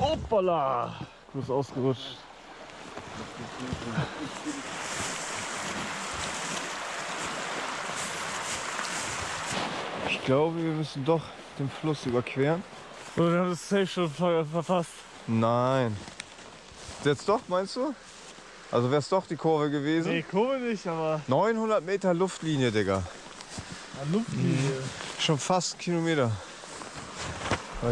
Hoppala! Du bist ausgerutscht. Ich glaube, wir müssen doch den Fluss überqueren. Oder wir haben das Safe schon verpasst. Nein. Jetzt doch, meinst du? Also wäre es doch die Kurve gewesen? Nee, Kurve nicht, aber... 900 Meter Luftlinie, Digga. Ja, Luftlinie. Mhm. Schon fast Kilometer.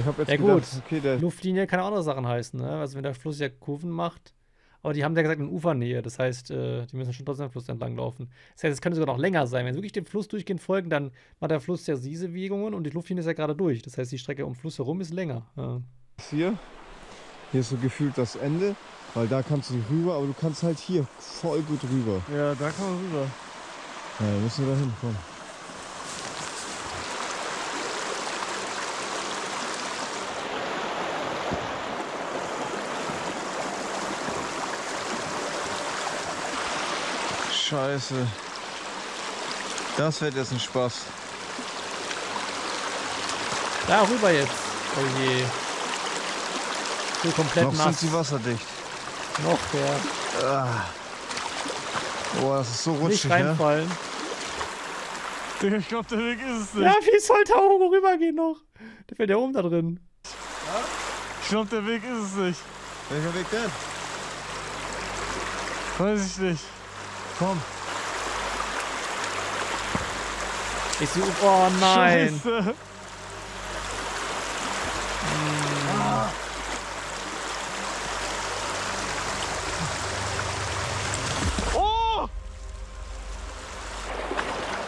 Ich hab jetzt ja gut, gedacht, okay, der Luftlinie kann auch andere Sachen heißen, ne? Also wenn der Fluss ja Kurven macht, aber die haben ja gesagt in Ufernähe, das heißt, die müssen schon trotzdem den Fluss entlang laufen. Das heißt, es könnte sogar noch länger sein. Wenn sie wirklich dem Fluss durchgehend folgen, dann macht der Fluss ja diese Bewegungen und die Luftlinie ist ja gerade durch. Das heißt, die Strecke um den Fluss herum ist länger. Ja. Hier ist so gefühlt das Ende, weil da kannst du nicht rüber, aber du kannst halt hier voll gut rüber. Ja, da kann man rüber. Ja, da müssen wir da hinkommen. Scheiße. Das wird jetzt ein Spaß. Da rüber jetzt. Oh je. So komplett noch nass. Noch sind sie wasserdicht. Noch, ja. Ah. Boah, das ist so rutschig, nicht reinfallen. Ja? Ich glaube, der Weg ist es nicht. Ja, wie soll da Hugo rübergehen noch? Der fällt ja oben da drin. Ja? Ich glaube, der Weg ist es nicht. Welcher Weg denn? Weiß ich nicht. Komm. Ich suche. Oh nein. Scheiße. Ah. Oh!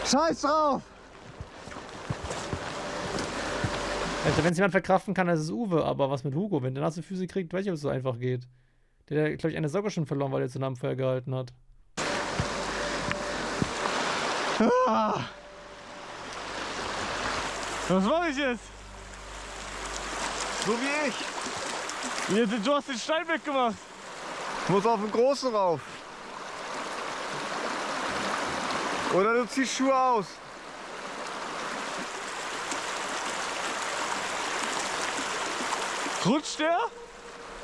Scheiß drauf! Also wenn es jemand verkraften kann, dann ist es Uwe, aber was mit Hugo? Wenn der nasse Füße kriegt, weiß ich, ob es so einfach geht. Der hat, glaube ich, eine Socke schon verloren, weil er zu nah am Feuer gehalten hat. Was mache ich jetzt? So wie ich. Jetzt, du hast den Stein weggemacht. Ich muss auf den Großen rauf. Oder du ziehst Schuhe aus. Rutscht der?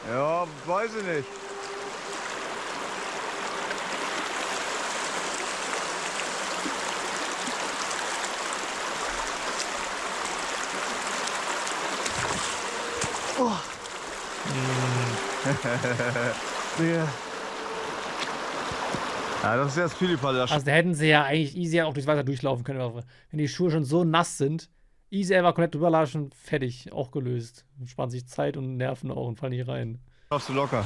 Ja, weiß ich nicht. Oh. Yeah. Ja, das ist ja Spilipalle. Also da hätten sie ja eigentlich easy auch durchs Wasser durchlaufen können. Wenn die Schuhe schon so nass sind, easy einfach komplett drüberlatschen, fertig, auch gelöst. Sparen sich Zeit und Nerven auch und fallen nicht rein. Schaffst du locker.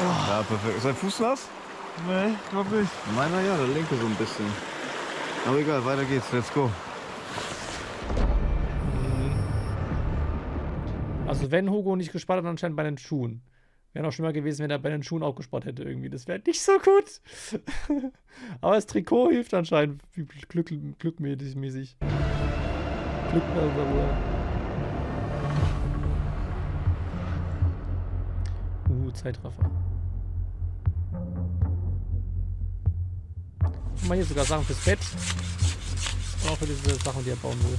Oh. Ja, perfekt. Ist dein Fuß nass? Nee, glaub nicht. Meiner ja, der linke so ein bisschen. Aber egal, weiter geht's, let's go. Also wenn Hugo nicht gespart hat, dann anscheinend bei den Schuhen. Wäre noch schlimmer gewesen, wenn er bei den Schuhen auch gespart hätte irgendwie. Das wäre nicht so gut. Aber das Trikot hilft anscheinend glückmäßig. Zeitraffer. Guck mal, hier sogar Sachen fürs Bett. Und auch für diese Sachen, die er bauen will.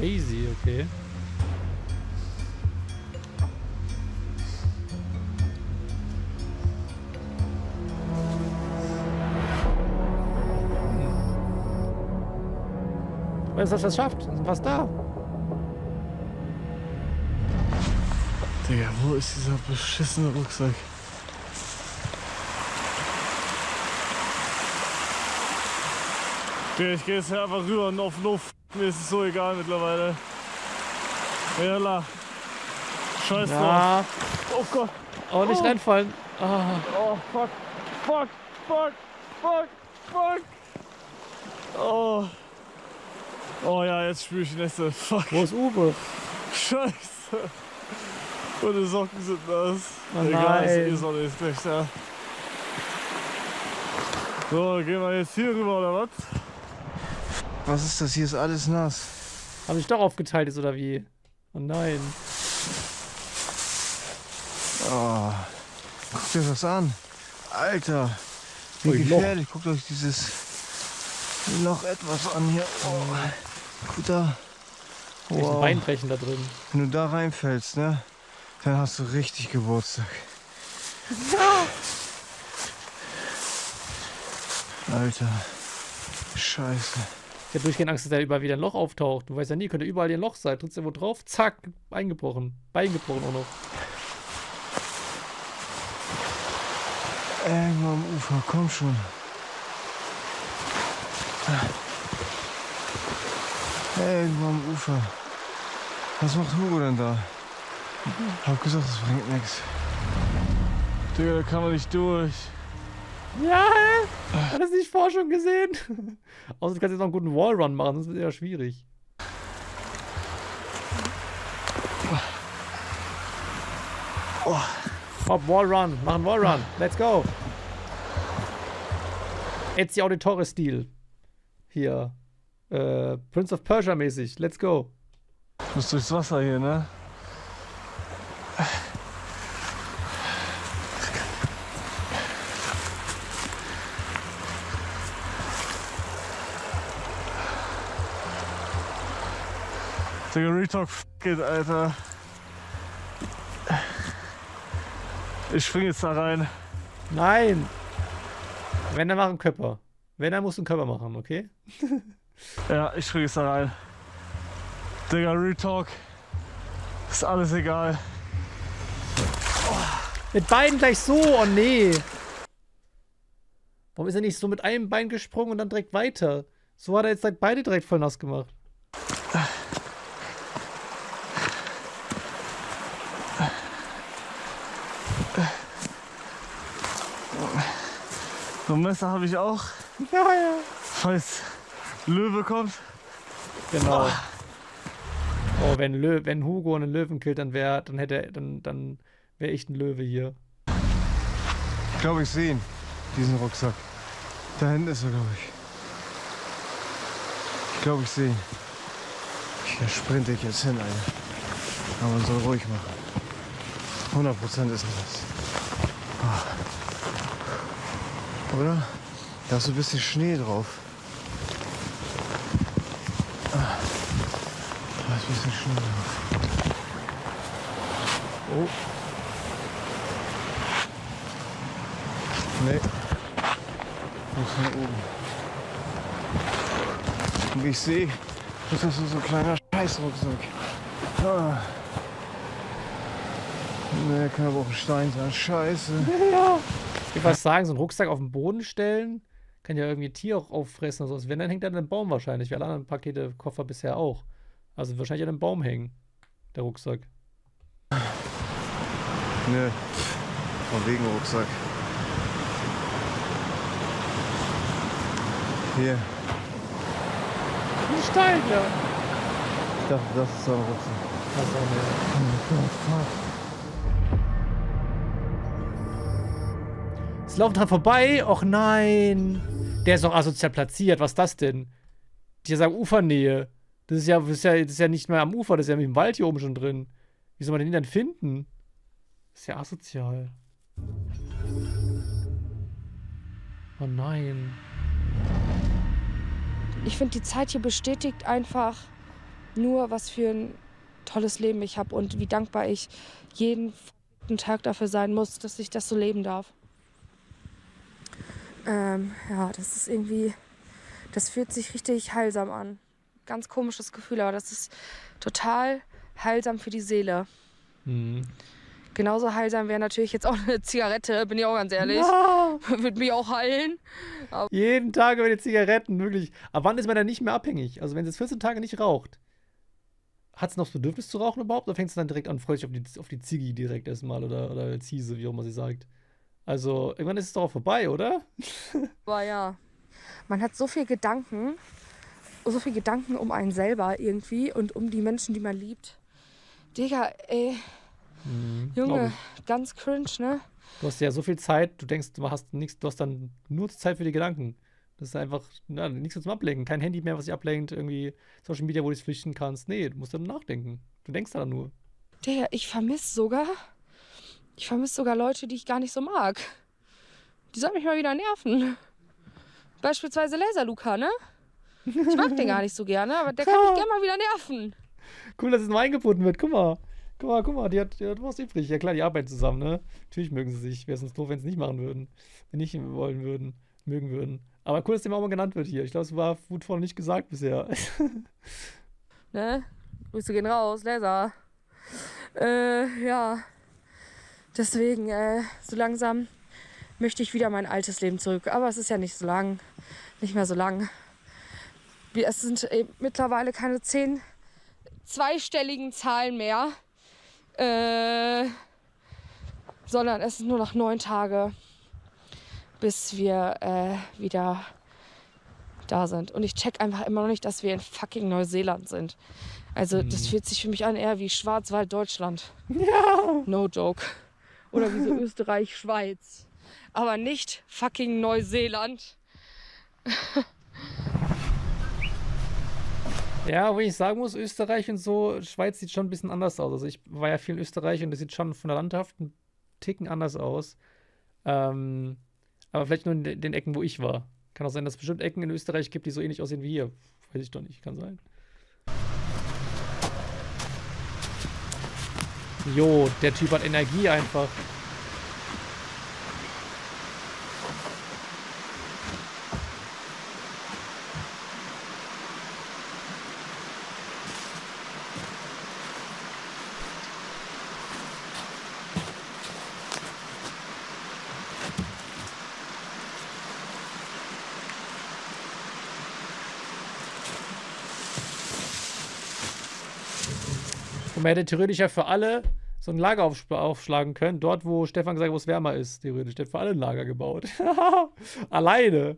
Easy, okay. Wenn es das schafft, ist was da. Digga, wo ist dieser beschissene Rucksack? Digga, ich gehe jetzt einfach rüber und auf Luft. Mir ist es so egal mittlerweile. Jalla. Scheiß drauf. Oh Gott. Oh, nicht reinfallen. Oh. Oh, fuck. Fuck. Fuck. Fuck. Fuck. Oh. Oh ja, jetzt spüre ich die nächste. Fuck. Wo ist Uwe? Scheiße. Meine Socken sind nass. Oh, egal, es ist noch nicht schlecht, ja. So, gehen wir jetzt hier rüber oder was? Was ist das? Hier ist alles nass. Habe ich doch aufgeteilt, ist oder wie? Oh nein. Oh. Guckt euch das an. Alter. Wie gefährlich. Guckt euch dieses Loch etwas an hier. Oh. Guter. Wow. Ein Beinbrechen da drin. Wenn du da reinfällst, ne? Dann hast du richtig Geburtstag. Alter. Scheiße. Ich habe durchgehend Angst, dass da überall wieder ein Loch auftaucht. Du weißt ja nie, könnte überall ein Loch sein. Trittst du irgendwo drauf, zack, eingebrochen. Bein gebrochen auch noch. Irgendwo am Ufer, komm schon. Irgendwo am Ufer. Was macht Hugo denn da? Hab gesagt, das bringt nichts. Digga, da kann man nicht durch. Ja, hat das nicht vorher schon gesehen? Außer du kannst jetzt noch einen guten Wallrun machen, sonst wird es ja schwierig. Oh. Hopp, Wallrun, mach einen Wallrun, let's go! Etsy Auditore-Stil. Hier. Prince of Persia mäßig, let's go! Du musst durchs Wasser hier, ne? Digga, Retalk geht, Alter. Ich spring jetzt da rein. Nein! Wenn, dann mach einen Körper. Wenn, dann musst du einen Körper machen, okay? Ja, ich spring jetzt da rein. Digga, Retalk. Ist alles egal. Oh. Mit beiden gleich so, oh nee! Warum ist er nicht so mit einem Bein gesprungen und dann direkt weiter? So hat er jetzt halt beide direkt voll nass gemacht. So ein Messer habe ich auch. Ja, ja. Falls Löwe kommt. Genau. Oh, wenn Hugo einen Löwen killt, dann wäre ich ein Löwe hier. Ich glaube, ich sehe ihn. Diesen Rucksack. Da hinten ist er, glaube ich. Ich glaube, ich sehe ihn. Da sprinte ich jetzt hin, Alter. Aber man soll ruhig machen. 100% ist das. Oder? Da ist ein bisschen Schnee drauf. Da ist ein bisschen Schnee drauf. Oh. Nee. Muss nach oben. Und wie ich sehe, das ist so ein kleiner Scheißrucksack. Ah. Nee, kann aber auch ein Stein sein. Scheiße. Ja. Ich würde fast sagen, so einen Rucksack auf den Boden stellen, kann ja irgendwie ein Tier auch auffressen oder sowas. Wenn, dann hängt er an einem Baum wahrscheinlich, wie alle anderen Pakete, Koffer bisher auch. Also wahrscheinlich an einem Baum hängen, der Rucksack. Nee, von wegen Rucksack. Hier. Ein Stein, ja. Ich dachte, das ist so ein Rucksack. Das ist auch nicht. Es laufen dran vorbei. Och nein. Der ist doch asozial platziert. Was ist das denn? Die sagen Ufernähe. Das ist ja nicht mehr am Ufer. Das ist ja im Wald hier oben schon drin. Wie soll man den dann finden? Das ist ja asozial. Oh nein. Ich finde, die Zeit hier bestätigt einfach nur, was für ein tolles Leben ich habe und wie dankbar ich jeden Tag dafür sein muss, dass ich das so leben darf. Ja, das ist irgendwie, das fühlt sich richtig heilsam an. Ganz komisches Gefühl, aber das ist total heilsam für die Seele. Mhm. Genauso heilsam wäre natürlich jetzt auch eine Zigarette, bin ich auch ganz ehrlich. No. Würde mich auch heilen. Aber jeden Tag über die Zigaretten, wirklich. Aber wann ist man dann nicht mehr abhängig? Also wenn es jetzt 14 Tage nicht raucht, hat es noch das Bedürfnis zu rauchen überhaupt? Oder fängt es dann direkt an, freut sich auf die Ziggy direkt erstmal oder Ziese, wie auch immer sie sagt? Also irgendwann ist es doch auch vorbei, oder? Aber ja, man hat so viel Gedanken um einen selber irgendwie und um die Menschen, die man liebt. Digga, ey. Mhm, Junge, ganz cringe, ne? Du hast ja so viel Zeit, du denkst, du hast nichts, du hast dann nur Zeit für die Gedanken. Das ist einfach, na, nichts zum Ablenken. Kein Handy mehr, was dich ablenkt, irgendwie Social Media, wo du dich flüchten kannst. Nee, du musst dann nachdenken. Du denkst da nur. Digga, ich vermisse sogar Leute, die ich gar nicht so mag. Die sollen mich mal wieder nerven. Beispielsweise Laser-Luca, ne? Ich mag den gar nicht so gerne, aber der kann mich gerne mal wieder nerven. Cool, dass es mal eingebunden wird, guck mal. Guck mal, die hat was übrig. Ja klar, die arbeiten zusammen, ne? Natürlich mögen sie sich. Wäre es uns doof, wenn sie es nicht machen würden. Wenn nicht wollen würden, mögen würden. Aber cool, dass dem auch mal genannt wird hier. Ich glaube, es war gut vorne nicht gesagt bisher. Ne? Grüße gehen raus, Laser. Ja. Deswegen, so langsam möchte ich wieder mein altes Leben zurück. Aber es ist ja nicht so lang. Nicht mehr so lang. Es sind mittlerweile keine 10 zweistelligen Zahlen mehr. Sondern es sind nur noch 9 Tage, bis wir wieder da sind. Und ich check einfach immer noch nicht, dass wir in fucking Neuseeland sind. Also das fühlt sich für mich an eher wie Schwarzwald, Deutschland. Ja. No joke. Oder wie so Österreich, Schweiz. Aber nicht fucking Neuseeland. Ja, wo ich sagen muss, Österreich und so, Schweiz sieht schon ein bisschen anders aus. Also ich war ja viel in Österreich und das sieht schon von der Landschaft einen Ticken anders aus. Aber vielleicht nur in den Ecken, wo ich war. Kann auch sein, dass es bestimmt Ecken in Österreich gibt, die so ähnlich aussehen wie hier. Weiß ich doch nicht, kann sein. Jo, der Typ hat Energie einfach. Und man hätte theoretisch ja für alle so ein Lager aufschlagen können. Dort, wo Stefan gesagt hat, wo es wärmer ist, theoretisch. Der hat für alle ein Lager gebaut. Alleine.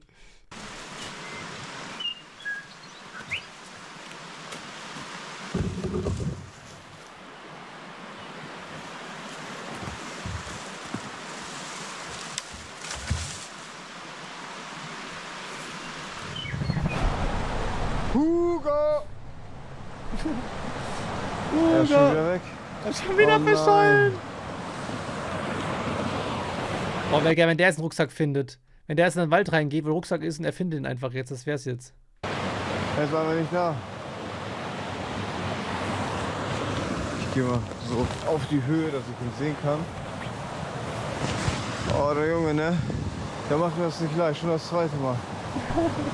Er ist schon wieder weg. Er ist schon wieder verschollen. Oh, wäre geil, wenn der jetzt einen Rucksack findet. Wenn der jetzt in den Wald reingeht, wo der Rucksack ist und er findet ihn einfach jetzt. Das wär's jetzt. Jetzt waren wir nicht da. Ich gehe mal so auf die Höhe, dass ich ihn sehen kann. Oh, der Junge, ne? Der macht mir das nicht leicht. Schon das zweite Mal.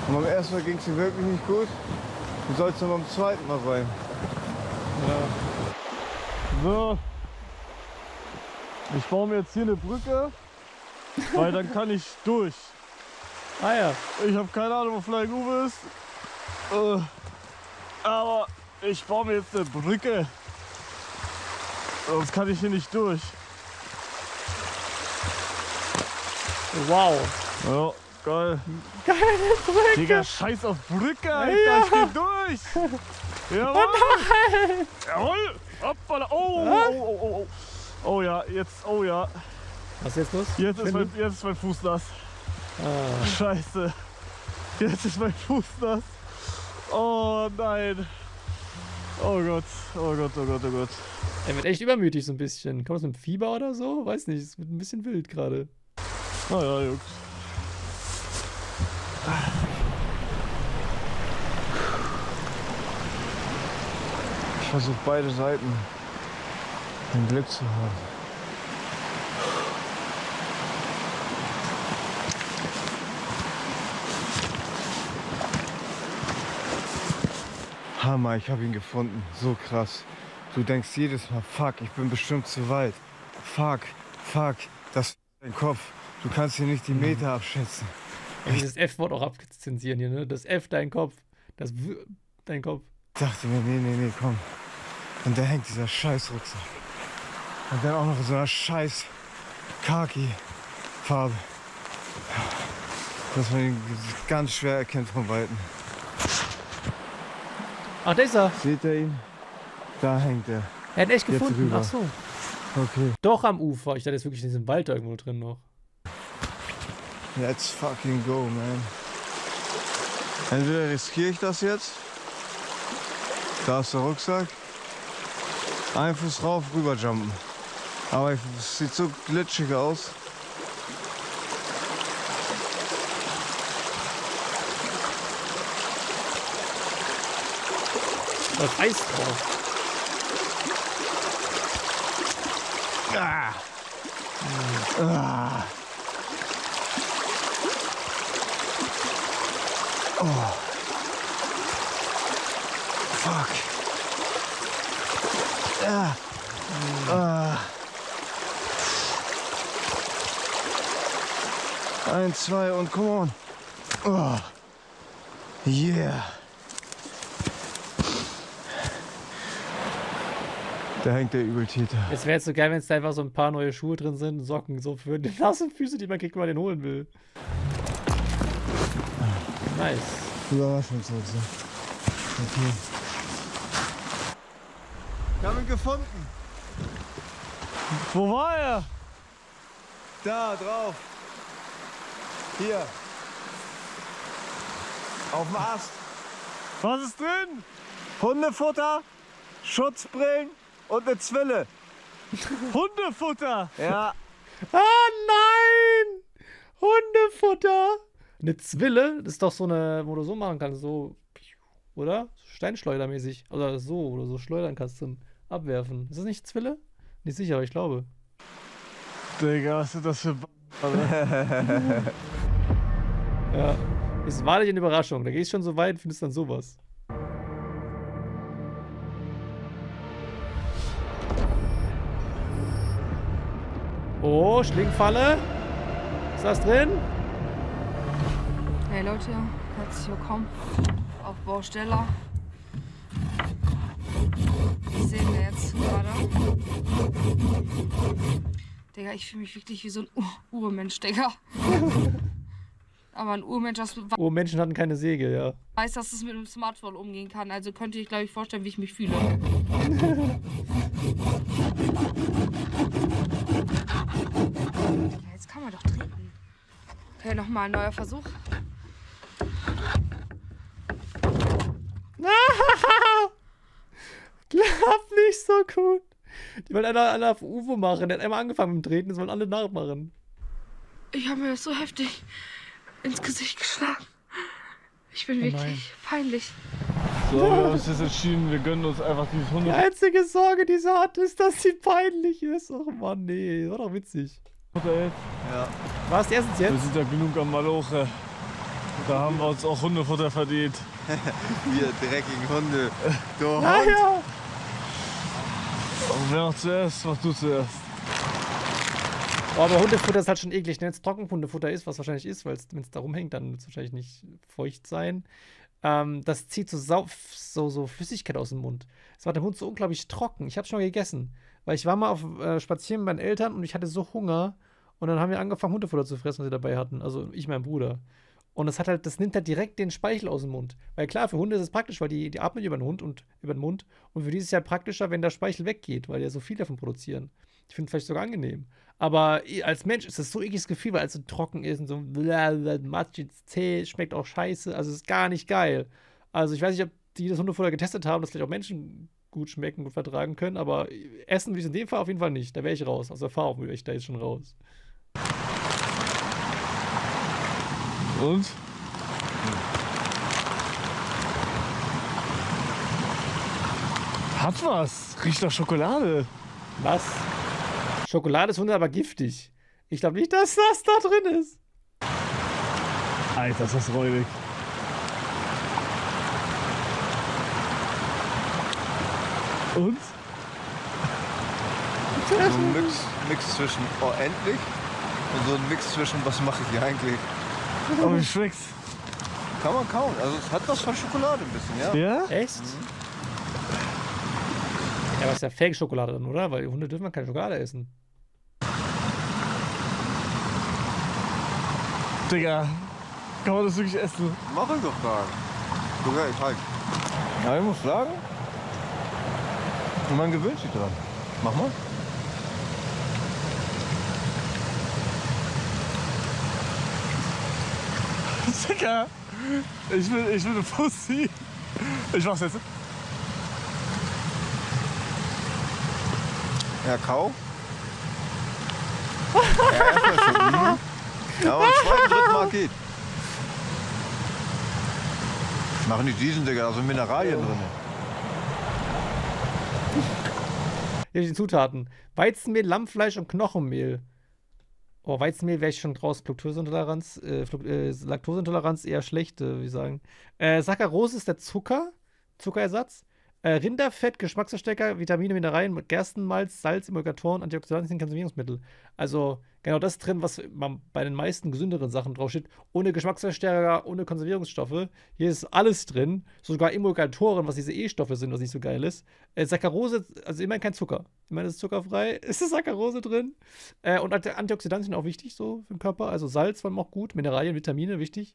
Und beim ersten Mal ging es ihm wirklich nicht gut. Du sollst nur beim zweiten Mal sein. Ja. So. Ich baue mir jetzt hier eine Brücke, weil dann kann ich durch. Ah ja. Ich habe keine Ahnung, wo Flying Uwe ist. Aber ich baue mir jetzt eine Brücke. Sonst kann ich hier nicht durch. Wow. Ja, geil. Geile Brücke. Digga, scheiß auf Brücke, Alter. Ja. Ich geh durch. Jawohl. Oh nein. Jawohl. Hoppala. Oh, oh, oh, oh, oh. Oh ja, jetzt, oh ja. Was ist jetzt los? Jetzt ist mein Fuß nass. Ah. Scheiße. Jetzt ist mein Fuß nass. Oh nein. Oh Gott, oh Gott, oh Gott, oh Gott. Er wird echt übermütig so ein bisschen. Kommt das mit Fieber oder so? Weiß nicht, es wird ein bisschen wild gerade. Oh ja, Jungs. Ich versuche beide Seiten ein Glück zu haben. Hammer, ich habe ihn gefunden. So krass. Du denkst jedes Mal, fuck, ich bin bestimmt zu weit. Fuck, fuck, das ist dein Kopf. Du kannst hier nicht die Meter abschätzen. Ja, dieses F-Wort auch abzensieren hier, ne? Das F, dein Kopf. Das W, dein Kopf. Ich dachte mir, nee, nee, nee, komm. Und da hängt dieser scheiß Rucksack. Und dann auch noch in so einer scheiß Khaki-Farbe. Dass man ihn ganz schwer erkennt von Weitem. Ach, da ist er. Seht ihr ihn? Da hängt er. Er hat echt gefunden. Ach so. Okay. Doch am Ufer. Ich dachte, jetzt wirklich in diesem Wald da irgendwo drin noch. Let's fucking go, man. Entweder riskiere ich das jetzt. Da ist der Rucksack. Ein Fuß rauf, rüber jumpen. Aber es sieht so glitschig aus. Da ist Eis drauf. Ah. Ah. Oh. Fuck. Ah. Ah. 1, 2 und come on. Oh. Yeah. Da hängt der Übeltäter. Es wäre jetzt so geil, wenn es da einfach so ein paar neue Schuhe drin sind, Socken, so für die nassen Füße, die man kriegt, wenn man den holen will. Nice. Überraschungsweise. Okay. Wir haben ihn gefunden. Wo war er? Da drauf. Hier. Auf dem Ast. Was ist drin? Hundefutter, Schutzbrillen. Und eine Zwille. Hundefutter! Ja. Ah nein! Hundefutter! Eine Zwille, das ist doch so eine, wo du so machen kannst, so, oder? Steinschleudermäßig. Oder so, schleudern kannst du abwerfen. Ist das nicht Zwille? Nicht sicher, aber ich glaube. Digga, was ist das für Ja. Ist wahrlich eine Überraschung. Da gehst du schon so weit, findest dann sowas. Oh, Schlingfalle. Ist das drin? Hey Leute, herzlich willkommen auf Baustelle. Das sehen wir jetzt gerade. Digga, ich fühle mich wirklich wie so ein Urmensch, Digga. Aber ein Urmensch, das... Urmenschen hatten keine Säge, ja. Weiß, dass es mit einem Smartphone umgehen kann. Also könnt ihr euch, glaube ich, vorstellen, wie ich mich fühle. Jetzt kann man doch treten. Okay, nochmal ein neuer Versuch. so cool. Die wollen alle auf Uwe machen. Der hat einmal angefangen mit dem Treten, das wollen alle nachmachen. Ich habe mir das so heftig ins Gesicht geschlagen. Ich bin wirklich peinlich. So, wir haben uns jetzt entschieden, wir gönnen uns einfach dieses 100. Die einzige Sorge, die sie hat, ist, dass sie peinlich ist. Ach Mann, nee, war doch witzig. Ja. Was, erstens jetzt? Wir sind ja genug am Maloche. Da haben wir uns auch Hundefutter verdient. Wir dreckigen Hunde. Du Hund. Ja. Und wer noch zuerst? Mach du zuerst. Oh, aber Hundefutter ist halt schon eklig. Wenn es Trockenhundefutter ist, was wahrscheinlich ist, weil wenn es da rumhängt, dann wird es wahrscheinlich nicht feucht sein. Das zieht so Flüssigkeit aus dem Mund. Es war der Mund so unglaublich trocken. Ich habe schon mal gegessen. Weil ich war mal auf Spazieren mit meinen Eltern und ich hatte so Hunger. Und dann haben wir angefangen, Hundefutter zu fressen, was wir dabei hatten. Also ich, mein Bruder. Und das hat halt, das nimmt halt direkt den Speichel aus dem Mund. Weil klar, für Hunde ist es praktisch, weil die atmen über den Mund. Und für die ist es ja praktischer, wenn der Speichel weggeht, weil die ja so viel davon produzieren. Ich finde es vielleicht sogar angenehm. Aber als Mensch ist das so ekliges Gefühl, weil es so trocken ist und so matschig, zäh, schmeckt auch scheiße. Also es ist gar nicht geil. Also ich weiß nicht, ob die das Hundefutter getestet haben, dass vielleicht auch Menschen gut schmecken, gut vertragen können, aber essen würde ich es in dem Fall auf jeden Fall nicht. Da wäre ich raus. Aus Erfahrung wäre ich da jetzt schon raus. Und? Hat was. Riecht nach Schokolade. Was? Schokolade ist wunderbar giftig. Ich glaube nicht, dass das da drin ist. Alter, ist das räudig. Und? So ein Mix zwischen oh, endlich und so ein Mix zwischen was mache ich hier eigentlich. Aber wie schmeckt's? Kann man kauen. Also es hat was von Schokolade ein bisschen, ja. Ja? Echt? Mhm. Ja, aber es ist ja Fake-Schokolade dann, oder? Weil Hunde dürfen keine Schokolade essen. Digga, kann man das wirklich essen? Mach ich doch gar. Sogar ich halt. Ja, ich muss sagen. Und man gewöhnt sich dran. Mach mal. Digga! Ich will eine Pussy. Ich mach's jetzt. Ja, kau. Ja, erstmal schon. Ja, aber im zweiten, dritten Mal geht. Mach nicht diesen, Digga, da sind Mineralien drin. Die Zutaten. Weizenmehl, Lammfleisch und Knochenmehl. Oh, Weizenmehl wäre ich schon draus. Laktoseintoleranz eher schlecht, würde ich sagen. Saccharose ist der Zucker. Zuckerersatz. Rinderfett, Geschmacksverstärker, Vitamine, Mineralien, Gerstenmalz, Salz, Emulgatoren, Antioxidantien, Konservierungsmittel. Also genau das drin, was man bei den meisten gesünderen Sachen draufsteht. Ohne Geschmacksverstärker, ohne Konservierungsstoffe. Hier ist alles drin. Sogar Emulgatoren, was diese E-Stoffe sind, was nicht so geil ist. Saccharose, also immerhin kein Zucker. Immerhin ist es zuckerfrei. Ist das Saccharose drin? Und Antioxidantien auch wichtig so für den Körper. Also Salz war auch gut. Mineralien, Vitamine, wichtig.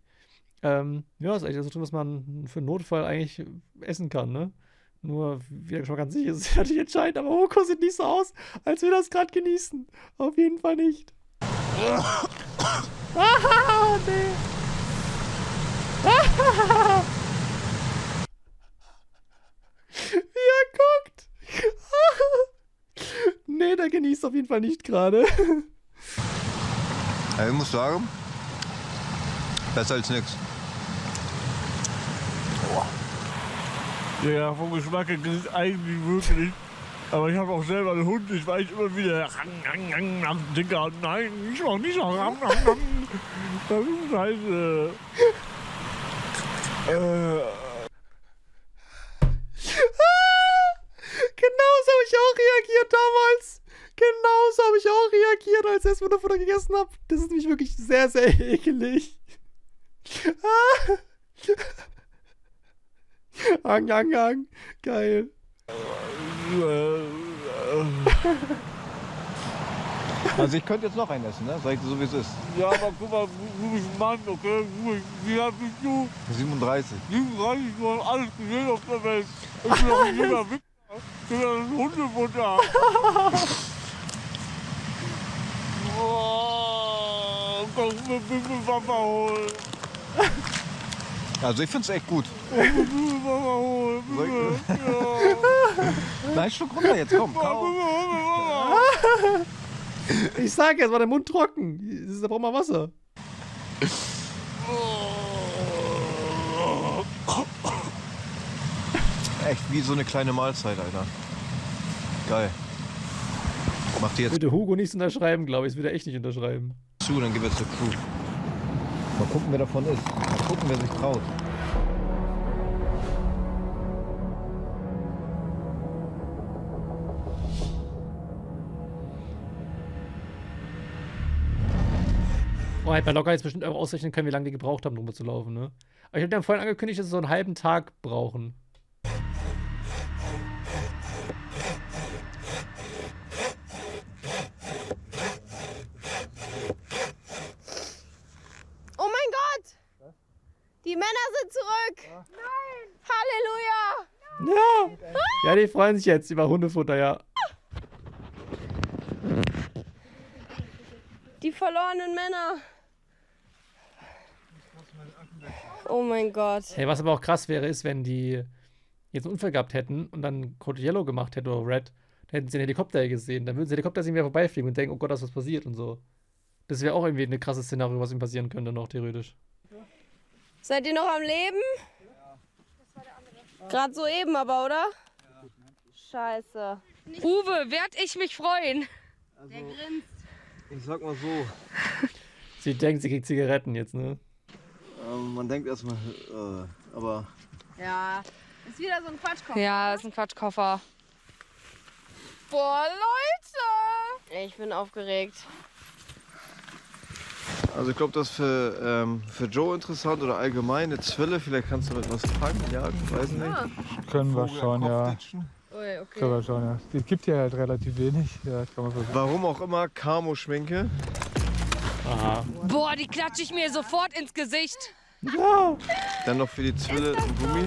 Ja, ist eigentlich das drin, was man für einen Notfall eigentlich essen kann, ne? Nur, wie der Geschmack an sich ist, werde ich entscheiden, aber Hugo sieht nicht so aus, als wir das gerade genießen. Auf jeden Fall nicht. Ah, nee. Ah, wie er guckt. Ah. Nee, der genießt auf jeden Fall nicht gerade. Ja, ich muss sagen, besser als nichts. Ja, vom Geschmack her ist es eigentlich wirklich. Aber ich habe auch selber einen Hund, ich weiß immer wieder. Digga, nein, ich mach nicht noch. Das ist scheiße. Genauso habe ich auch reagiert damals. Genauso habe ich auch reagiert, als ich erstmal davon gegessen habe. Das ist nämlich wirklich sehr, sehr ekelig. Hang, hang, hang. Geil. Also ich könnte jetzt noch einen essen, ne? Sag ich dir so, wie es ist. Ja, aber guck mal, guten Mann, okay? Wie alt bist du? 37. 37, du hast alles gesehen auf der Welt. Ich bin doch ein junger Wichser. Ich bin doch ein Hundefutter. Oh, kannst du mir bitte Wasser holen? Also ich find's echt gut. Nein, Schluck runter jetzt, komm. Ich sag jetzt, war der Mund trocken. Da braucht man Wasser. Echt wie so eine kleine Mahlzeit, Alter. Geil. Macht ihr jetzt. Bitte Hugo nichts unterschreiben, glaube ich. Das wird er echt nicht unterschreiben. Zu, dann gehen wir zur Crew. Mal gucken, wer davon ist. Mal gucken, wer sich traut. Oh, hätte man locker jetzt bestimmt ausrechnen können, wie lange die gebraucht haben, um zu laufen, ne? Aber ich hab ja vorhin angekündigt, dass sie so einen halben Tag brauchen. Oh mein Gott! Was? Die Männer sind zurück! Ja. Nein! Halleluja! Nein. Ja. Ja, die freuen sich jetzt über Hundefutter, ja. Die verlorenen Männer. Oh mein Gott. Hey, was aber auch krass wäre, ist, wenn die jetzt einen Unfall gehabt hätten und dann Code Yellow gemacht hätten oder Red, dann hätten sie den Helikopter gesehen. Dann würden sie den Helikopter sehen, wieder vorbeifliegen und denken, oh Gott, das ist was passiert und so. Das wäre auch irgendwie ein krasses Szenario, was ihm passieren könnte, noch theoretisch. Seid ihr noch am Leben? Ja. Das war der andere. Gerade so eben aber, oder? Ja. Scheiße. Uwe, werd ich mich freuen. Also, der grinst. Ich sag mal so. Sie denkt, sie kriegt Zigaretten jetzt, ne? Man denkt erstmal, aber... Ja, ist wieder so ein Quatschkoffer. Ja, ist ein Quatschkoffer. Boah, Leute! Ich bin aufgeregt. Also ich glaube, das ist für Joe interessant oder allgemein eine Zwille. Vielleicht kannst du damit was fangen, jagen, weiß nicht. Ja. Können wir schon, ja. Okay. Können wir schon, ja. Die gibt ja halt relativ wenig. Ja, kann man versuchen. Warum auch immer Camo-Schminke. Aha. Boah, die klatsche ich mir sofort ins Gesicht. Ja. Dann noch für die Zwille ein Gummi.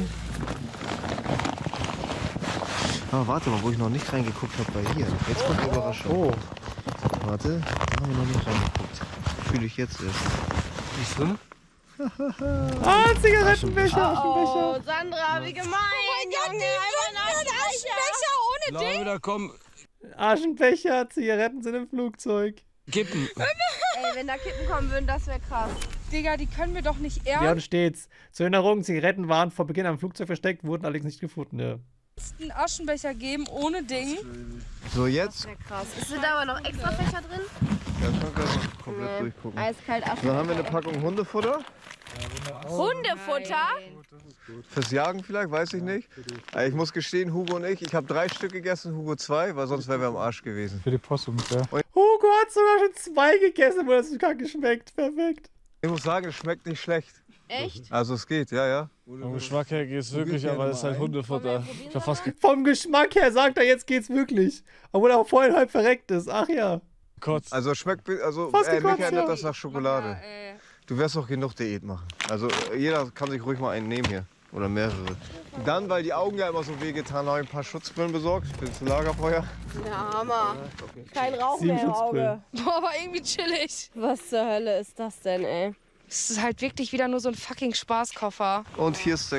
Ah, warte mal, wo ich noch nicht reingeguckt habe bei hier. Jetzt kommt die Überraschung. Oh. Warte, da haben wir noch nicht reingeguckt. Fühle ich jetzt erst. Siehst du? Ah, Zigarettenbecher, Aschenbecher. Oh, Sandra, wie gemein. Oh mein Gott, Junge, die Aschenbecher ohne Ding. Leute, komm. Aschenbecher, Zigaretten sind im Flugzeug. Kippen. Ey, wenn da Kippen kommen würden, das wäre krass. Digga, die können wir doch nicht ernten. Ja, und stets. Zur Erinnerung, Zigaretten waren vor Beginn am Flugzeug versteckt, wurden allerdings nicht gefunden, ja. Einen Aschenbecher geben, ohne Ding. So, jetzt. Das wäre krass. Sind da aber noch extra Fächer drin? Ja, schon kann man komplett durchgucken. Eiskalt Aschenbecher. Dann haben wir eine Packung Hundefutter. Hundefutter? Nein. Fürs Jagen vielleicht, weiß ich nicht. Ich muss gestehen, Hugo und ich, habe 3 Stück gegessen, Hugo 2, weil sonst wären wir am Arsch gewesen. Für die Possums, ja. Hugo hat sogar schon 2 gegessen, wo das kacke schmeckt. Perfekt. Ich muss sagen, es schmeckt nicht schlecht. Echt? Also es geht, ja, ja. Vom Geschmack her geht's wirklich, aber es ist halt Hundefutter. Ich hab fast vom Geschmack her sagt er, jetzt geht's wirklich. Obwohl er auch vorhin halb verreckt ist, ach ja. Kotz. Also es schmeckt, also mich erinnert das nach Schokolade. Du wirst doch genug Diät machen. Also jeder kann sich ruhig mal einen nehmen hier. Oder mehrere. Dann, weil die Augen ja immer so wehgetan haben, habe ich ein paar Schutzbrillen besorgt. Ich bin zum Lagerfeuer. Na, Hammer. Kein Rauch mehr im Auge. Boah, aber irgendwie chillig. Was zur Hölle ist das denn, ey? Es ist halt wirklich wieder nur so ein fucking Spaßkoffer. Und hier ist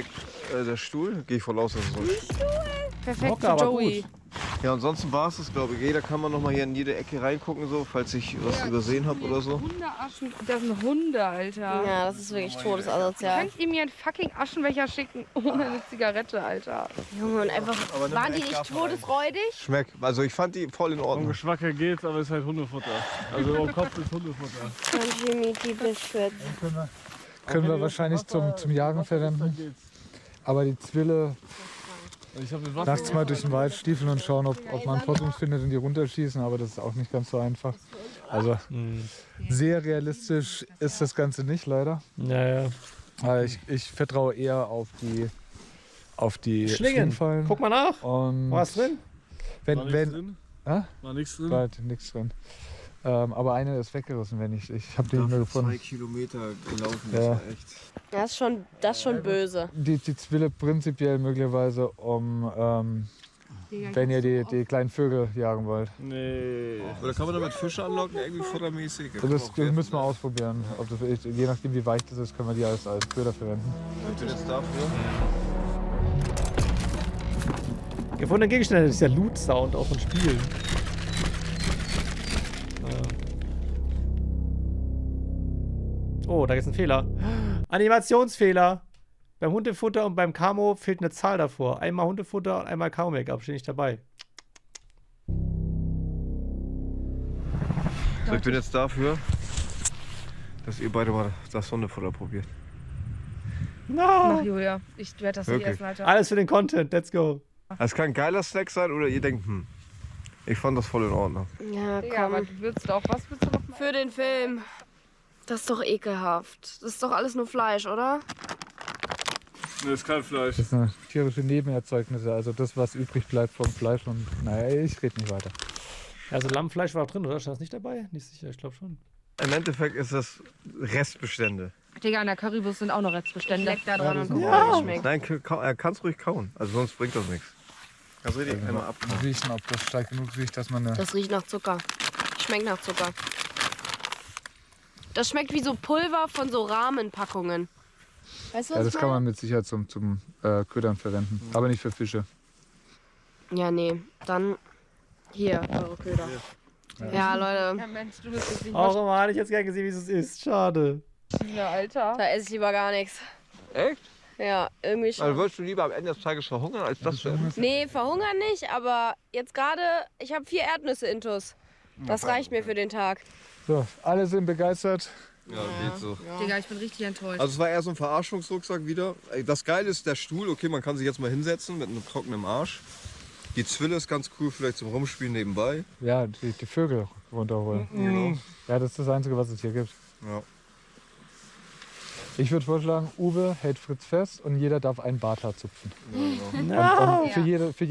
der Stuhl. Gehe ich voll aus, dass es so ist. Perfekt locker, für Joey. Ja, ansonsten war es das, glaube ich. Jeder kann man noch mal hier in jede Ecke reingucken, so, falls ich was übersehen habe oder so. Hundeaschen, das sind Hunde, Alter. Ja, das ist wirklich todesasozial. Du kannst ihm hier einen fucking Aschenbecher schicken ohne eine Zigarette, Alter. Junge, und einfach, waren die nicht todesräudig? Schmeckt, also ich fand die voll in Ordnung. Um Geschmack her geht's, aber es ist halt Hundefutter. Also im Kopf ist Hundefutter. Können wir wahrscheinlich zum Jagen verwenden. Aber die Zwille... Nachts mal durch den Wald stiefeln und schauen, ob man Possums findet und die runterschießen, aber das ist auch nicht ganz so einfach. Also sehr realistisch ist das Ganze nicht, leider. Ja, ja. Ich vertraue eher auf die Schlingen. Guck mal nach. Was drin? War nichts drin? War nichts drin. Aber eine ist weggerissen, wenn ich. Ich habe den nicht mehr gefunden. 2 Kilometer gelaufen, ja. Das war echt. Das ist schon böse. Die Zwille prinzipiell möglicherweise, wenn ihr die kleinen Vögel jagen wollt. Nee. Oder kann man damit Fische anlocken, irgendwie futtermäßig? Das müssen wir ausprobieren. Ob das, je nachdem, wie weich das ist, können wir die als Köder verwenden. Möchtest du das dafür? Gefundene Gegenstände, das ist ja Loot-Sound auch von Spielen. Oh, da ist ein Fehler. Animationsfehler. Beim Hundefutter und beim Camo fehlt eine Zahl davor. Einmal Hundefutter und einmal Camo-Make-up. Stehe nicht dabei. So, ich bin jetzt dafür, dass ihr beide mal das Hundefutter probiert. No. Mach, Julia. Ich werde das nicht essen, Alter. Alles für den Content. Let's go. Es kann ein geiler Snack sein oder ihr denkt, hm, ich fand das voll in Ordnung. Ja, komm. Ja, aber willst du auch was noch für den Film. Das ist doch ekelhaft. Das ist doch alles nur Fleisch, oder? Nee, ist kein Fleisch. Das sind tierische Nebenerzeugnisse, also das, was übrig bleibt vom Fleisch und naja, ich rede nicht weiter. Also Lammfleisch war auch drin, oder? Stand das nicht dabei? Nicht sicher, ich glaube schon. Im Endeffekt ist das Restbestände. Digga, an der Currywurst sind auch noch Restbestände. Leck da dran, ja, und guck, ja, wie schmeckt. Nein, er kann es ruhig kauen, also sonst bringt das nichts. Kannst richtig einmal ab. Riechen, ob das stark genug riecht, dass man... Das riecht nach Zucker. Schmeckt nach Zucker. Das schmeckt wie so Pulver von so Rahmenpackungen. Weißt du, was ja, das ich meine? Kann man mit Sicherheit zum Ködern verwenden, mhm, aber nicht für Fische. Ja, nee, dann hier, eure Köder. Ja, ja, Leute. Ja, Mensch, du bist jetzt nicht auch immer, hatte ich jetzt gerne gesehen, wie es ist. Schade. Ja, Alter. Da esse ich lieber gar nichts. Echt? Ja, irgendwie schon. Also würdest du lieber am Ende des Tages verhungern, als das zu essen? Nee, verhungern nicht, aber jetzt gerade, ich habe 4 Erdnüsse intus. Das reicht mir für den Tag. So, alle sind begeistert. Ja, ja, geht so. Ja. Digga, ich bin richtig enttäuscht. Also es war eher so ein Verarschungsrucksack wieder. Das Geile ist der Stuhl, okay, man kann sich jetzt mal hinsetzen mit einem trockenen Arsch. Die Zwille ist ganz cool, vielleicht zum Rumspielen nebenbei. Ja, die Vögel runterholen. Mhm. Ja, das ist das Einzige, was es hier gibt. Ja. Ich würde vorschlagen, Uwe hält Fritz fest und jeder darf einen Barthaar zupfen. Ja, genau. Und für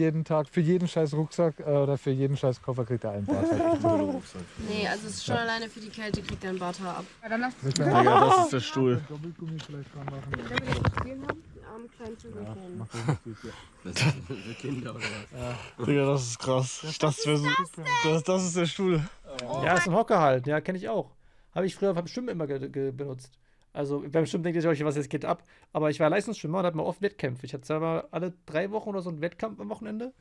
jeden scheiß Rucksack oder für jeden scheiß Koffer kriegt er einen Barthaar. No. Nee, also es ist schon alleine für die Kälte kriegt er einen Barthaar ab. Ja, dann lass es. Digga, das ist der Stuhl. Doppelgummi vielleicht dran machen. Wenn wir das gesehen haben, armen kleinen Kinder oder was? Digga, das ist krass. Das ist der Stuhl. Ja, das ist ein Hocker halt. Ja, kenne ich auch. Habe ich früher beim Schwimmen immer benutzt. Also beim Schwimmen denkt ihr euch, was jetzt geht ab. Aber ich war Leistungsschwimmer und hatte mal oft Wettkämpfe. Ich hatte selber alle 3 Wochen oder so einen Wettkampf am Wochenende,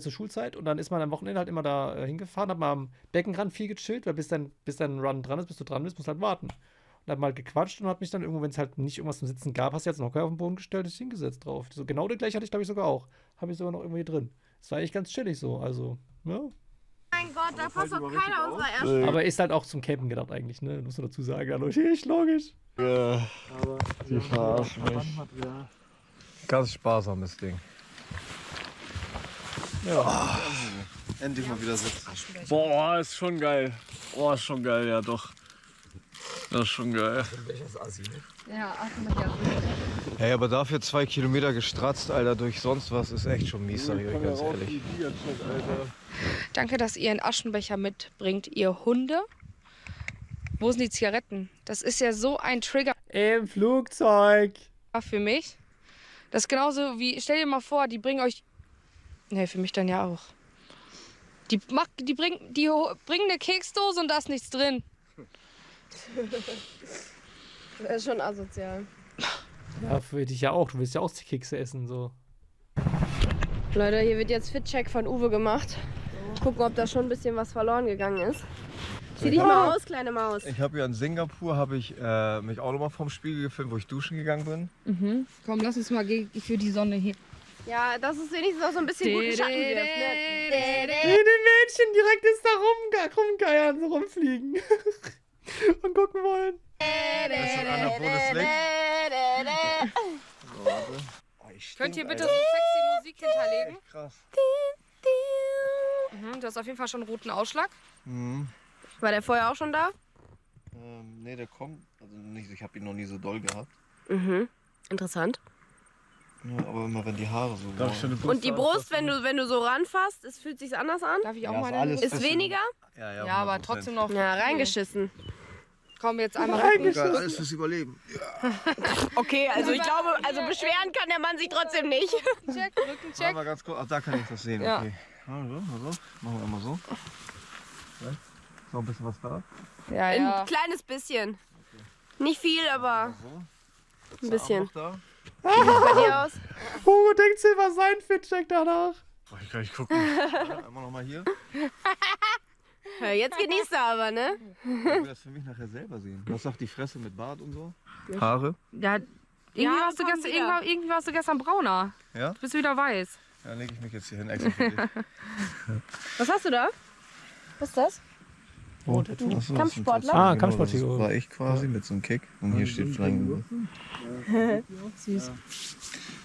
zur Schulzeit. Und dann ist man am Wochenende halt immer da hingefahren, hat mal am Beckenrand viel gechillt, weil bis dein Run dran ist, bis du dran bist, musst du halt warten. Und hab mal halt gequatscht und hab mich dann irgendwo, wenn es halt nicht irgendwas zum Sitzen gab, hast du jetzt einen Hocker auf den Boden gestellt und dich hingesetzt drauf. So genau das gleiche hatte ich, glaube ich, sogar auch. Habe ich sogar noch irgendwo hier drin. Das war eigentlich ganz chillig so, also, ja. Mein Gott, da passt doch keiner unserer ersten. Aber ist halt auch zum Campen gedacht eigentlich, ne? Muss man dazu sagen, hallo, ist logisch. Ja, aber die verarschen mich. Ganz sparsames Ding. Ja. Oh, endlich mal wieder sitzen. Boah, ist schon geil. Boah, ist schon geil, ja doch. Das ist schon geil. Welches Assi, ne? Ja, ey, aber dafür 2 Kilometer gestratzt, Alter, durch sonst was ist echt schon mies, sag ich euch ganz ehrlich. Danke, dass ihr einen Aschenbecher mitbringt, ihr Hunde. Wo sind die Zigaretten? Das ist ja so ein Trigger. Im Flugzeug. Für mich. Das ist genauso wie, stell dir mal vor, die bringen euch... Ne, für mich dann ja auch. Die bringen eine Keksdose und da ist nichts drin. Das ist schon asozial. Ja, für dich ja auch. Du willst ja auch Kekse essen, so. Leute, hier wird jetzt Fit-Check von Uwe gemacht. Gucken, ob da schon ein bisschen was verloren gegangen ist. Zieh dich mal aus, kleine Maus. Ich habe ja in Singapur mich auch nochmal vorm Spiegel gefilmt, wo ich duschen gegangen bin. Mhm. Komm, lass uns mal für die Sonne hier. Ja, das ist wenigstens auch so ein bisschen guten Schatten hier. Die Mädchen direkt ist da rumgeiern, so rumfliegen und gucken wollen. Bisschen an der Bundesliga. Könnt ihr bitte so sexy Musik hinterlegen? Krass. Du hast auf jeden Fall schon einen roten Ausschlag. Mhm. War der vorher auch schon da? Nee, der kommt. Also nicht, ich habe ihn noch nie so doll gehabt. Mhm. Interessant. Ja, aber immer wenn die Haare so. Und die Brust, wenn du so ranfasst, es fühlt sich anders an. Darf ich auch ja, mal alles ist weniger? Ja, aber trotzdem noch. Ja, reingeschissen. Komm jetzt einmal reingeschissen. Alles fürs Überleben. Ja. Okay, also ich glaube, also beschweren kann der Mann sich trotzdem nicht. Rückencheck, Rückencheck. Aber ganz kurz, ach, da kann ich das sehen. Ja. Okay. Also, machen wir mal so. Ja. Noch ein bisschen was da? Ja, ja. Ein kleines bisschen. Okay. Nicht viel, aber so. Ein bisschen. Wie sieht bei dir aus? Hugo denkt sich über seinen Fit-Check danach. Brauche ich gar nicht gucken. Einmal nochmal hier. Jetzt genießt er aber, ne? Ich will das für mich nachher selber sehen. Was sagt die Fresse mit Bart und so? Haare? Ja, irgendwie warst du gestern brauner. Ja? Du bist wieder weiß. Ja, dann lege ich mich jetzt hier hin, extra für dich. Was hast du da? Was ist das? Rot. Oh, Kampfsportler? Ah, Kampfsportler. Genau, das war ich quasi mit so einem Kick. Und hier steht Flanken. Süß.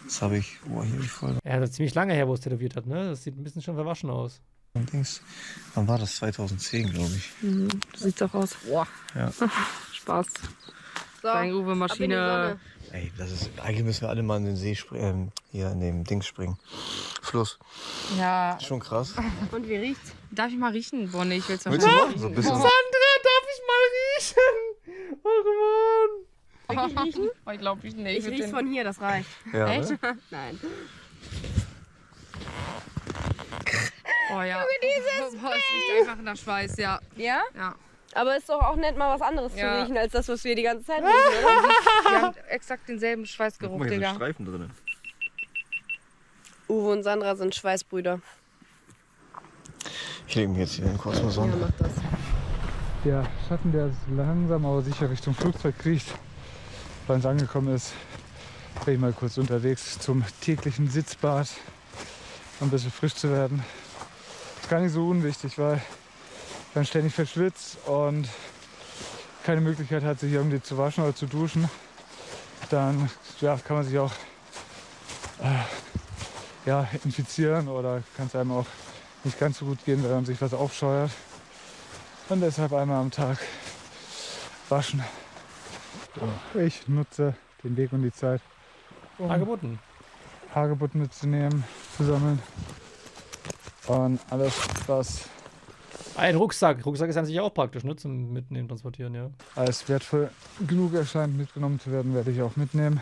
Das habe ich. Oh, hier ich voll. Er hat ziemlich lange her, wo es tätowiert hat, ne? Das sieht ein bisschen schon verwaschen aus. Wann war das? 2010, glaube ich. Mhm. Sieht doch aus. Boah. Ja. Spaß. Kleine so, Uwe-Maschine. Ey, das ist. Eigentlich müssen wir alle mal in den See springen. Hier in dem Dings springen. Fluss. Ja. Schon krass. Und wie riecht's? Darf ich mal riechen, Bonnie? Ich will's mal riechen. So ein bisschen. Sandra, darf ich mal riechen? Oh, Mann. Will ich riechen? Oh, ich glaube, ich nicht. Ich riech's von hier, das reicht. Ja, echt? Ne? Nein. Oh ja. Dieses Boah, es riecht einfach nach Schweiß, ja. Ja? Ja. Aber ist doch auch nett, mal was anderes zu riechen, als das, was wir die ganze Zeit riechen, oder? Wir haben exakt denselben Schweißgeruch, guck mal, hier Digga. Sind Streifen drin. Uwe und Sandra sind Schweißbrüder. Ich lege mich jetzt hier in den Kosmos an. Der Schatten, der langsam aber sicher Richtung Flugzeug kriecht, weil es angekommen ist, bin ich mal kurz unterwegs zum täglichen Sitzbad, um ein bisschen frisch zu werden. Ist gar nicht so unwichtig, weil man ständig verschwitzt und keine Möglichkeit hat, sich irgendwie zu waschen oder zu duschen. Dann kann man sich auch infizieren oder kann es einem auch nicht ganz so gut gehen, weil man sich was aufscheuert. Und deshalb einmal am Tag waschen. So. Ich nutze den Weg und die Zeit, um Hagebutten mitzunehmen, zu sammeln. Und alles, was... Ein Rucksack. Rucksack ist an sich auch praktisch, ne? Zum Mitnehmen, Transportieren, ja. Als wertvoll genug erscheint, mitgenommen zu werden, werde ich auch mitnehmen.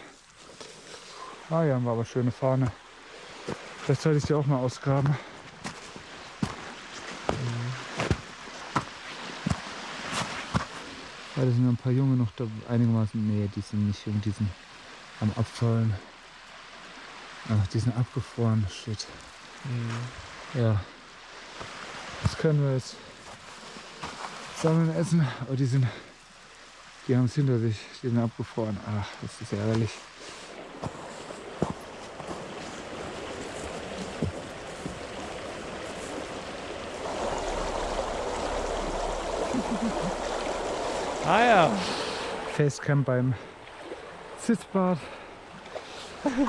Ah ja, war aber schöne Fahne. Vielleicht sollte ich die auch mal ausgraben. Ja, da sind noch ein paar Junge noch da, einigermaßen. Nee, die sind nicht jung, die sind am Abfallen. Ach, die sind abgefroren, shit. Mhm. Ja. Das können wir jetzt sammeln, essen. Aber die haben es hinter sich, die sind abgefroren. Ach, das ist ärgerlich. Ah ja. Facecam beim Sitzbad.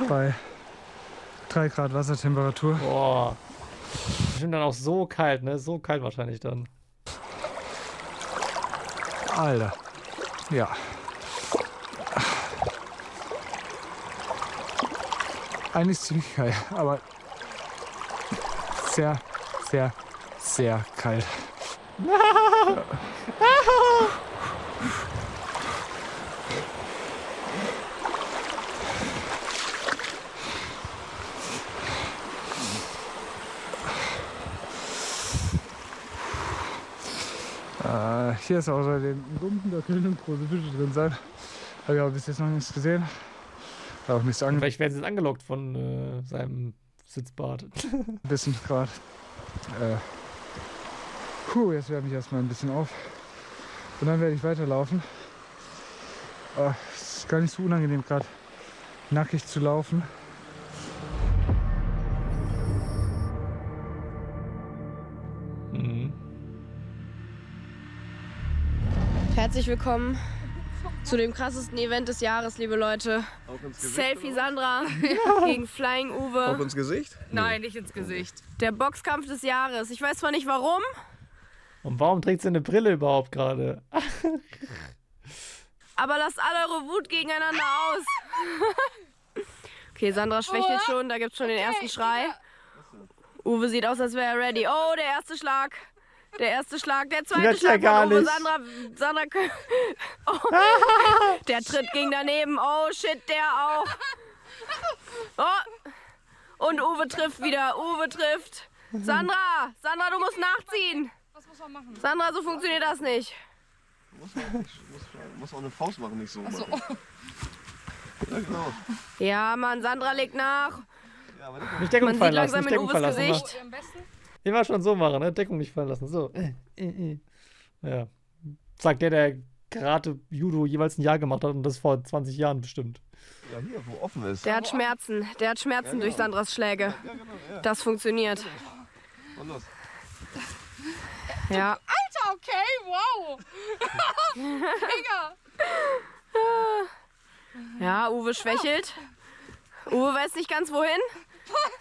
Bei 3 Grad Wassertemperatur. Boah. Bestimmt dann auch so kalt, ne? So kalt wahrscheinlich dann. Alter. Ja. Eigentlich ziemlich kalt, aber sehr, sehr, sehr kalt. Ja. Hier ist außer den Lumpen, da können große Fische drin sein. Habe ich aber bis jetzt noch nichts gesehen. Auch nichts angelockt. Vielleicht werden sie jetzt angelockt von seinem Sitzbad. Ein bisschen gerade. Jetzt wärme ich erstmal ein bisschen auf. Und dann werde ich weiterlaufen. Es ist gar nicht so unangenehm, gerade nackig zu laufen. Herzlich willkommen zu dem krassesten Event des Jahres, liebe Leute. Auch ins Gesicht, Selfie Sandra gegen Flying Uwe. Auch ins Gesicht? Nein, nicht ins Gesicht. Der Boxkampf des Jahres. Ich weiß zwar nicht warum. Und warum trägt sie eine Brille überhaupt gerade? Aber lasst alle eure Wut gegeneinander aus. Okay, Sandra schwächt jetzt schon, da gibt es schon den ersten Schrei. Uwe sieht aus, als wäre er ready. Oh, der erste Schlag. Der erste Schlag, der zweite Schlag von Uwe. Sandra oh. Der Tritt ging daneben. Oh shit, der auch. Oh. Und Uwe trifft wieder. Uwe trifft. Sandra, du musst nachziehen. Was muss man machen? Sandra, so funktioniert das nicht. Du musst auch eine Faust machen, nicht so. Ja, genau. Ja, Mann, Sandra legt nach. Nicht Deckung fallen lassen, nicht Deckung fallen lassen. Immer schon so machen, ne? Deckung nicht fallen lassen. So. Ja. Sagt der Karate Judo jeweils ein Jahr gemacht hat und das vor 20 Jahren bestimmt. Ja, hier, wo offen ist. Der hat Schmerzen. Der hat Schmerzen, ja, genau, durch Sandras Schläge. Ja, genau, ja. Das funktioniert. Und los. Ja. Alter, okay, wow. Digga. Ja, Uwe schwächelt. Uwe weiß nicht ganz wohin.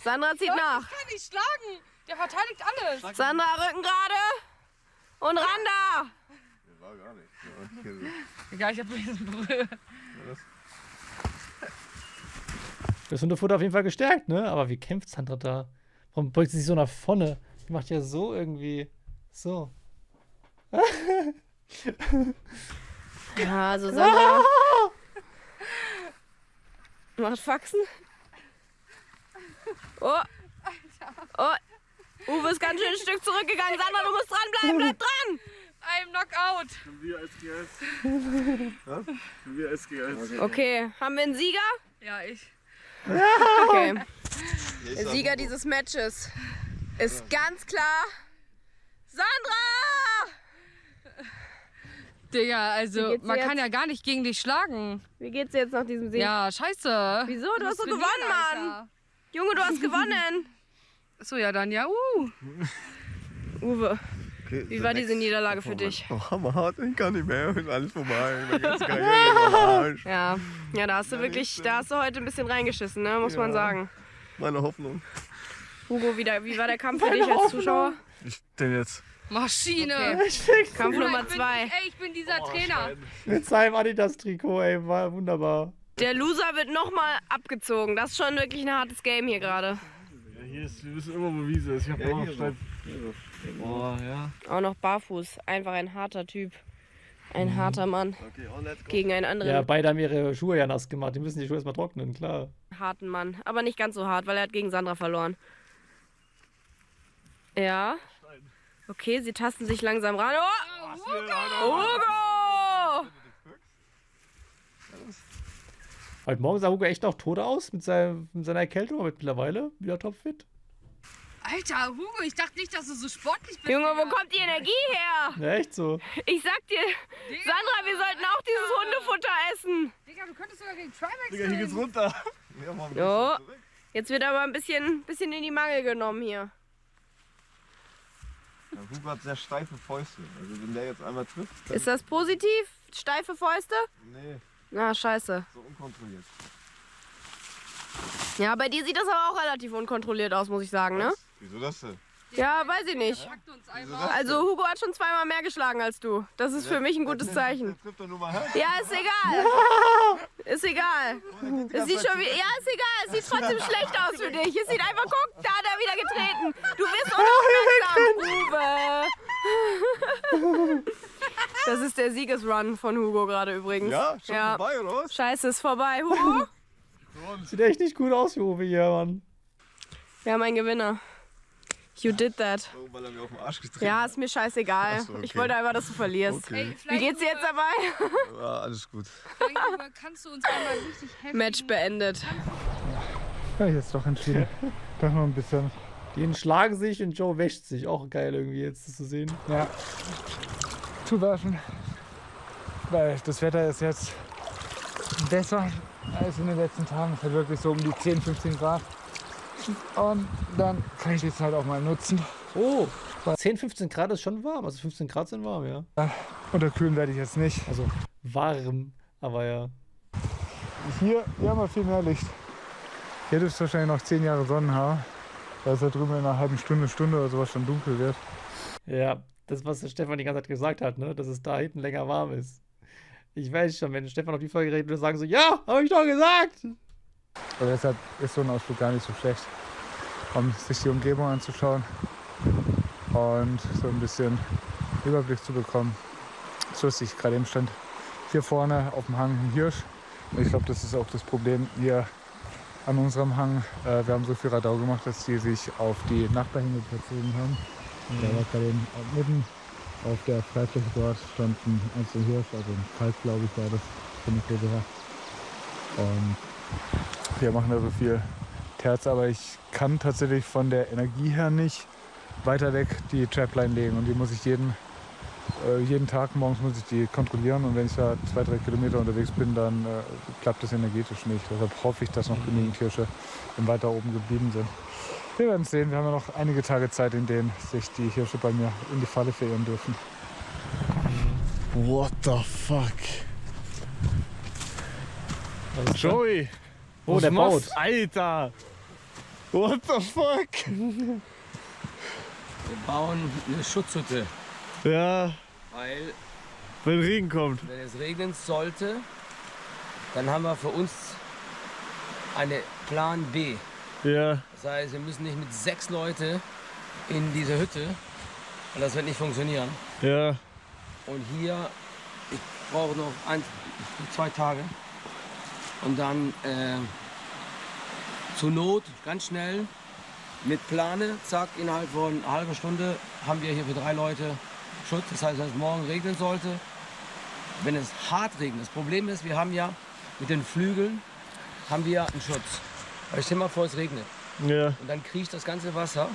Sandra zieht Leute, nach. Ich kann nicht schlagen. Der verteidigt alles. Sandra, Rücken gerade. Und ran da. Der war gar nicht. Egal, ich hab mich jetzt berührt. Das Hundefutter auf jeden Fall gestärkt, ne? Aber wie kämpft Sandra da? Warum beugt sie sich so nach vorne? Die macht ja so irgendwie. So. Ja, also Sandra. Macht Faxen. Oh. Oh. Uwe ist ganz schön ein Stück zurückgegangen. Sandra, du musst dranbleiben. Bleib dran. I'm knockout. Schon wieder SGS. Was? Schon wieder SGS. Okay. Haben wir einen Sieger? Ja, ich. Okay. Der Sieger dieses Matches ist ganz klar Sandra! Digga, also man kann ja gar nicht gegen dich schlagen. Wie geht's dir jetzt nach diesem Sieg? Ja, scheiße. Wieso? Du hast doch gewonnen, Mann. Junge, du hast gewonnen. So, ja dann, ja. Uwe, wie war diese Niederlage für dich? Oh, hammerhart, ich kann nicht mehr, ist alles vorbei. Meine ganze Karriere war Arsch. Ja, ja, da hast du wirklich, da hast du heute ein bisschen reingeschissen, ne? Muss man sagen. Meine Hoffnung. Hugo, wie war der Kampf für dich als Zuschauer? Ich bin jetzt Maschine. Okay. Kampf Nummer 2. Ey, ich bin dieser Trainer. Mit seinem Adidas-Trikot, ey, war wunderbar. Der Loser wird nochmal abgezogen. Das ist schon wirklich ein hartes Game hier gerade. Ja, hier ist, wir wissen immer, wo Wiese ist. Ich hab auch noch Stein. Boah, ja. Auch noch barfuß. Einfach ein harter Typ. Ein harter Mann. Okay, gegen einen anderen. Ja, beide haben ihre Schuhe ja nass gemacht. Die müssen die Schuhe erstmal trocknen, klar. Harten Mann. Aber nicht ganz so hart, weil er hat gegen Sandra verloren. Ja. Okay, sie tasten sich langsam ran. Oh! Hugo! Hugo! Heute Morgen sah Hugo echt noch tot aus mit seiner Erkältung, aber mittlerweile wieder topfit. Alter, Hugo, ich dachte nicht, dass du so sportlich bist. Junge, wo kommt die Energie her? Ja, echt so. Ich sag dir, Digga, Sandra, wir sollten auch dieses Hundefutter essen. Digga, du könntest sogar gegen Trimax. Digga, hier geht's runter. Ja, so. Jetzt wird aber ein bisschen in die Mangel genommen hier. Ja, Hugo hat sehr steife Fäuste. Also wenn der jetzt einmal trifft. Ist das positiv? Steife Fäuste? Nee. Na, scheiße. So unkontrolliert. Ja, bei dir sieht das aber auch relativ unkontrolliert aus, muss ich sagen, ne? Wieso das denn? Ja, weiß ich nicht. Also Hugo hat schon zweimal mehr geschlagen als du. Das ist für mich ein gutes Zeichen. Ja, ist egal. Ist egal. Es sieht schon wie, ja, ist egal. Es sieht trotzdem schlecht aus für dich. Es sieht einfach, guck, da hat er wieder getreten. Du bist unaufmerksam, Uwe. Das ist der Siegesrun von Hugo gerade übrigens. Ja, schon vorbei, oder was? Scheiße, ist vorbei, Hugo. Sieht echt nicht gut aus, Uwe hier, Mann. Wir haben einen Gewinner. You did that. Weil er mir auf den Arsch getreten hat. Ja, ist mir scheißegal. So, okay. Ich wollte einfach, dass du verlierst. Okay. Hey, wie geht's dir jetzt dabei? Ja, alles gut. Kannst du uns einmal richtig helfen? Match beendet. Ja, jetzt doch entschieden. Doch noch ein bisschen. Den schlagen sich und Joe wäscht sich. Auch geil irgendwie jetzt das zu sehen. Ja. Zuwerfen. Weil das Wetter ist jetzt besser als in den letzten Tagen. Es hat wirklich so um die 10, 15 Grad. Und dann kann ich die Zeit auch mal nutzen. Oh, 10, 15 Grad ist schon warm. Also 15 Grad sind warm, ja. Unterkühlen werde ich jetzt nicht. Also warm, aber ja. Hier haben wir viel mehr Licht. Hier dürfte es wahrscheinlich noch 10 Jahre Sonnenhaar. Weil es da drüben in einer halben Stunde oder sowas schon dunkel wird. Ja, das, was der Stefan die ganze Zeit gesagt hat, ne? Dass es da hinten länger warm ist. Ich weiß schon, wenn Stefan auf die Folge redet, würde sagen so, ja, habe ich doch gesagt. Aber deshalb ist so ein Ausflug gar nicht so schlecht, um sich die Umgebung anzuschauen und so ein bisschen Überblick zu bekommen. So ist ich gerade eben stand. Hier vorne auf dem Hang ein Hirsch. Und ich glaube, das ist auch das Problem hier an unserem Hang. Wir haben so viel Radau gemacht, dass die sich auf die Nachbarhänge platziert haben. Mhm. Der war gerade eben mitten auf der Freifläche dort stand ein einzelner Hirsch, also ein Kalb, glaube ich, war das. Und wir machen da so viel Kerze, aber ich kann tatsächlich von der Energie her nicht weiter weg die Trapline legen. Und die muss ich jeden Tag morgens muss ich die kontrollieren, und wenn ich da 2-3 Kilometer unterwegs bin, dann klappt das energetisch nicht. Deshalb hoffe ich, dass noch genügend Hirsche weiter oben geblieben sind. Wir werden es sehen, wir haben ja noch einige Tage Zeit, in denen sich die Hirsche bei mir in die Falle verirren dürfen. What the fuck? Joey! Oh, der Baut! Alter! What the fuck? Wir bauen eine Schutzhütte. Ja. Weil, wenn Regen kommt. Wenn es regnen sollte, dann haben wir für uns eine Plan B. Ja. Das heißt, wir müssen nicht mit 6 Leuten in diese Hütte, weil das wird nicht funktionieren. Ja. Und hier, ich brauche noch 1-2 Tage. Und dann zur Not, ganz schnell, mit Plane, zack, innerhalb von einer halben Stunde haben wir hier für 3 Leute Schutz. Das heißt, wenn es morgen regnen sollte, wenn es hart regnet. Das Problem ist, wir haben ja mit den Flügeln haben wir einen Schutz. Weil ich stell mal vor, es regnet. Ja. Und dann kriecht das ganze Wasser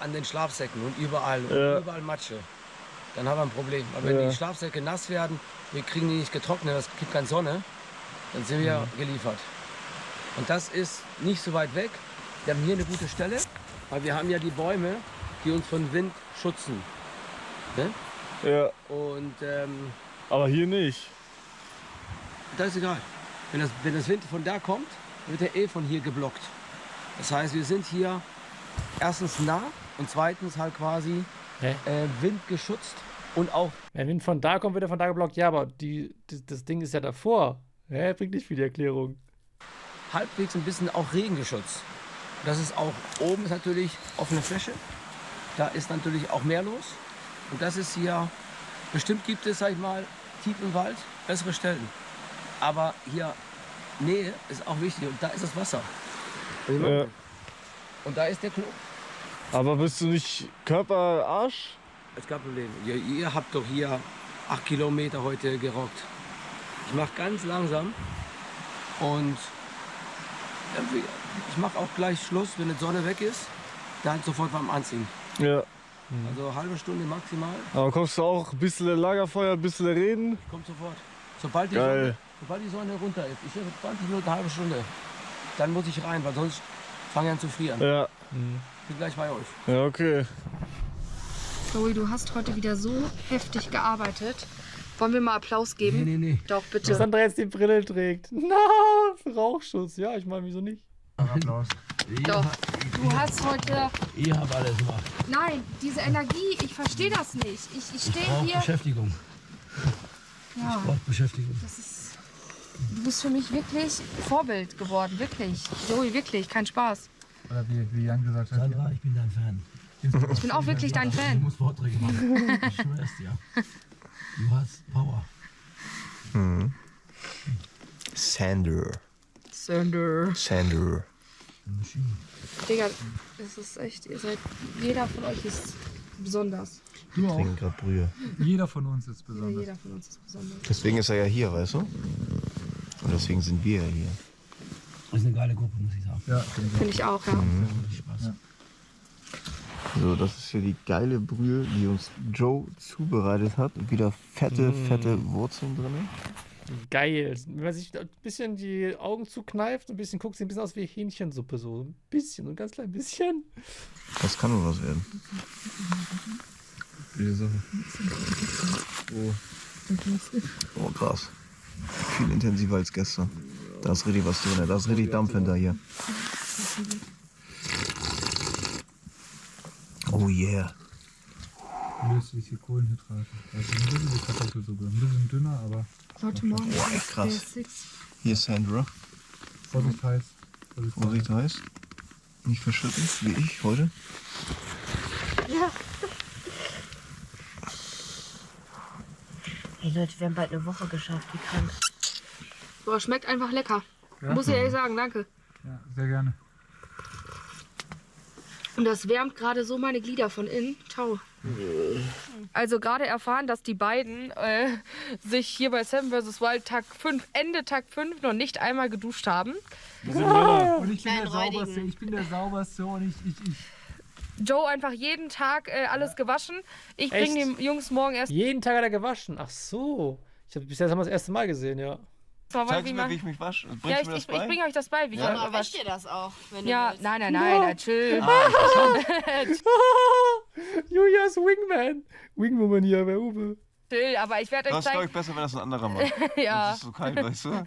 an den Schlafsäcken und überall. Ja. Und überall Matsche. Dann haben wir ein Problem. Aber wenn die Schlafsäcke nass werden, wir kriegen die nicht getrocknet, das gibt keine Sonne, dann sind wir geliefert. Und das ist nicht so weit weg. Wir haben hier eine gute Stelle, weil wir haben ja die Bäume, die uns von Wind schützen. Ne? Ja. Und, aber hier nicht. Das ist egal. Wenn das Wind von da kommt, wird der von hier geblockt. Das heißt, wir sind hier erstens nah und zweitens halt quasi Wind geschützt und auch... Wenn Wind von da kommt, wird er von da geblockt. Ja, aber das Ding ist ja davor. Ja, bringt nicht viel die Erklärung. Halbwegs ein bisschen auch Regengeschutz. Das ist auch, oben ist natürlich offene Fläche. Da ist natürlich auch mehr los. Und das ist hier, bestimmt gibt es, sag ich mal, tief im Wald bessere Stellen. Aber hier Nähe ist auch wichtig. Und da ist das Wasser. Und da ist der Klo. Aber bist du nicht Körperarsch? Es gab Probleme. Ihr habt doch hier 8 Kilometer heute gerockt. Ich mache ganz langsam und ich mache auch gleich Schluss, wenn die Sonne weg ist, dann sofort beim Anziehen. Ja. Also eine halbe Stunde maximal. Aber kommst du auch ein bisschen Lagerfeuer, ein bisschen reden? Ich komme sofort. Sobald die Sonne runter ist, ich habe 20 Minuten, eine halbe Stunde, dann muss ich rein, weil sonst fange ich an zu frieren. Ja. Ich bin gleich bei euch. Ja, okay. Joey, du hast heute wieder so heftig gearbeitet. Wollen wir mal Applaus geben? Nee, nee, nee. Doch, bitte. Dass Sandra jetzt die Brille trägt. No, Rauchschutz. Ja, ich meine, wieso nicht? Applaus. Doch, du hast heute... Ich habe alles gemacht. Nein, diese Energie, ich verstehe das nicht. Ich stehe hier... Beschäftigung. Ja. Ich brauche Beschäftigung. Das ist... Du bist für mich wirklich Vorbild geworden. Wirklich. Joey, wirklich. Kein Spaß. Oder wie Jan gesagt hat... Sandra, ich bin dein Fan. Ich bin auch wirklich dein Fan. Du musst Vorträge machen. Ich schwör's dir. Du hast Power. Mhm. Sandra. Digga, das ist echt, ihr seid, jeder von euch ist besonders. Du auch. Jeder von uns ist besonders. Jeder von uns ist besonders. Deswegen ist er ja hier, weißt du? Und deswegen sind wir ja hier. Das ist eine geile Gruppe, muss ich sagen. Ja, finde ich auch, ja. Mhm. Ja. So, das ist hier die geile Brühe, die uns Joe zubereitet hat. Wieder fette Wurzeln drin. Geil. Wenn man sich ein bisschen die Augen zukneift, ein bisschen guckt, sieht ein bisschen aus wie Hähnchensuppe. So ein bisschen, so ein ganz klein bisschen. Das kann nur was werden. Wie so. Oh, krass. Viel intensiver als gestern. Da ist richtig was drin. Da ist richtig Dampf hinter hier. Oh yeah. Löst sich die Kohlenhydrate. Also ein bisschen die Kartoffelsuppe. Ein bisschen dünner, aber... Leute, morgen ist krass. Hier ist Sandra. Vorsicht heiß. Vorsicht heiß. Nicht verschütten, wie ich heute. Ja. Hey Leute, wir haben bald eine Woche geschafft. Wie krank. Boah, schmeckt einfach lecker. Ja? Muss ich ehrlich sagen, danke. Ja, sehr gerne. Und das wärmt gerade so meine Glieder von innen. Ciao. Also gerade erfahren, dass die beiden sich hier bei 7 vs. Wild Tag 5, Ende Tag 5 noch nicht einmal geduscht haben. Und ich bin der Sauberste, und ich. Joe einfach jeden Tag alles gewaschen. Ich bringe den Jungs morgen erst... Jeden Tag hat er gewaschen? Ach so. Ich habe bisher das erste Mal gesehen, ja. Zeigst du mir, wie ich mich wasche? Ja, ich bringe euch das bei, wie ich mich wasche. Dir das auch, wenn du willst. Nein, nein, nein, ja. Chill. Julia ist Wingman. Wingwoman hier bei Uwe. Chill, aber ich werde euch zeigen... Das ist, glaube ich, besser, wenn das ein anderer macht. Ja. Das ist so kalt, weißt du?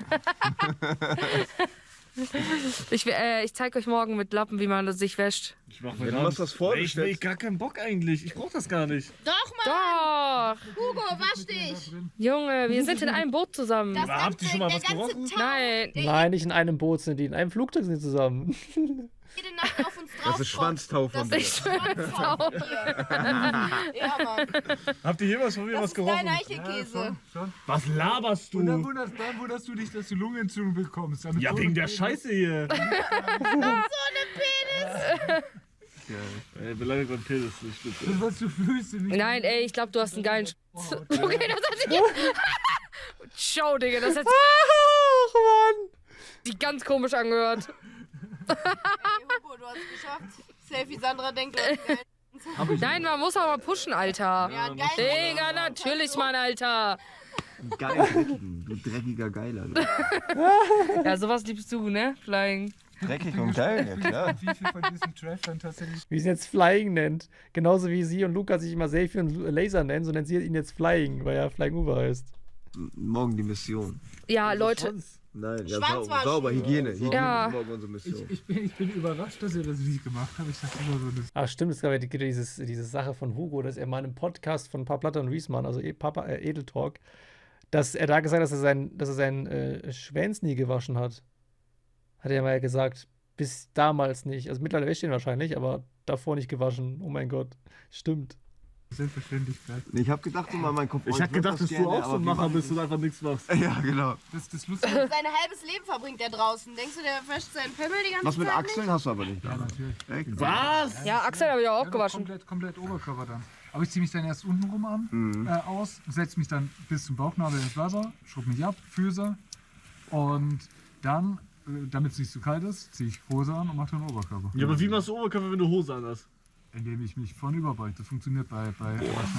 Ich zeige euch morgen mit Lappen, wie man sich wäscht. Ich mach mir das vorgestellt. Ich gar keinen Bock eigentlich. Ich brauch das gar nicht. Doch, Mann! Doch! Hugo, wasch dich! Junge, wir sind in einem Boot zusammen. Habt ihr schon mal was gerochen? Nein. Nein, nicht in einem Boot sind die. In einem Flugzeug sind die zusammen. Jede Nacht auf uns drauf. Das ist Schwanztau von dir. Das ist Schwanztau. Ja, Mann. Habt ihr hier was von mir was gerochen? Das ist dein Eichelkäse. Ja, schon. Was laberst du? Und dann wunderst du dich, dass du Lungenentzündung bekommst. Damit ja, so wegen der Penis. Scheiße hier. So eine Penis. Ey, belange Gott, Penis nicht, bitte. Was du fühlst. Nein, ey, ich glaube, du hast einen geilen Sch... Okay, das hat sich... Schau, Digga, das hat sich... Ach, Mann. Die ganz komisch angehört. Hey, Hugo, du hast es geschafft. Selfie, Sandra denkt... Nein, man muss auch mal pushen, Alter. Ja, geil. Digga, natürlich, Mann, Alter. Geil, du dreckiger Geiler. Du. Ja, sowas liebst du, ne? Flying. Dreckig und geil, ja klar. Wie viel von diesem Trash dann tatsächlich... Wie sie jetzt Flying nennt. Genauso wie sie und Luca sich immer Selfie und Laser nennen, so nennt sie ihn jetzt Flying, weil er Flying Uwe heißt. Morgen die Mission. Ja, Leute... Nein, ja, sauber, Hygiene. Ja. Hygiene unsere Mission. Ich bin überrascht, dass ihr das nicht gemacht habt. Ich dachte immer so nicht. Ach stimmt, es gab ja diese Sache von Hugo, dass er mal in einem Podcast von Paplatter und Riesmann, also Edeltalk, dass er da gesagt hat, dass er seinen Schwänz nie gewaschen hat. Hat er mal gesagt, bis damals nicht. Also mittlerweile wäscht ihn wahrscheinlich, aber davor nicht gewaschen. Oh mein Gott, stimmt. Selbstverständlichkeit. Ich hab gedacht, du mal meinen Kopf. Ich hab gedacht, dass du auch so ein Macher bist und einfach nichts machst. Ja, genau. Das Lustige ist, sein halbes Leben verbringt der draußen. Denkst du, der wäscht seinen Pimmel die ganze Zeit? Was mit Achseln hast du aber nicht. Ja, natürlich. Was? Ja, Achseln habe ich auch gewaschen. Komplett Oberkörper dann. Aber ich ziehe mich dann erst untenrum an, aus, setze mich dann bis zum Bauchnabel ins Wasser, schrub mich ab, Füße und dann... Damit es nicht zu kalt ist, ziehe ich Hose an und mache dann Oberkörper. Ja, aber wie machst du Oberkörper, wenn du Hose an hast? Indem ich mich vorne überbeuge. Das funktioniert bei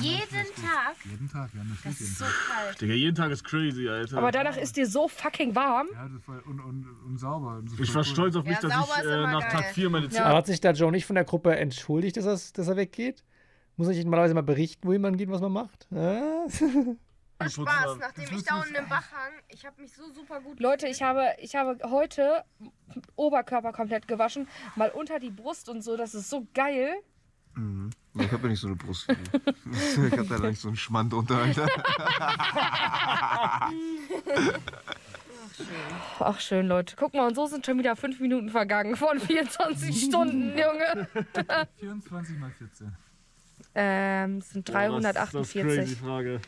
jeden Tag? Jeden Tag, ja, das ist so kalt. Digga, jeden Tag ist crazy, Alter. Aber danach ist dir so fucking warm. Ja, das ist voll und sauber. Ich war stolz auf mich, dass ich nach Tag 4 meine Zähne... Aber hat sich da Joe nicht von der Gruppe entschuldigt, dass er weggeht? Muss ich normalerweise mal berichten, wohin man geht, was man macht? Ja. Spaß, nachdem ich da unten im Bach hang, ich habe mich so super gut... Leute, ich habe heute Oberkörper komplett gewaschen, mal unter die Brust und so, das ist so geil. Mhm. Ich habe ja nicht so eine Brust. Ich habe da gleich so einen Schmand unter, Alter. Ach schön, Leute. Guck mal, und so sind schon wieder 5 Minuten vergangen von 24 Stunden, Junge. 24 mal 14. Das sind 348. Das ist eine crazy Frage.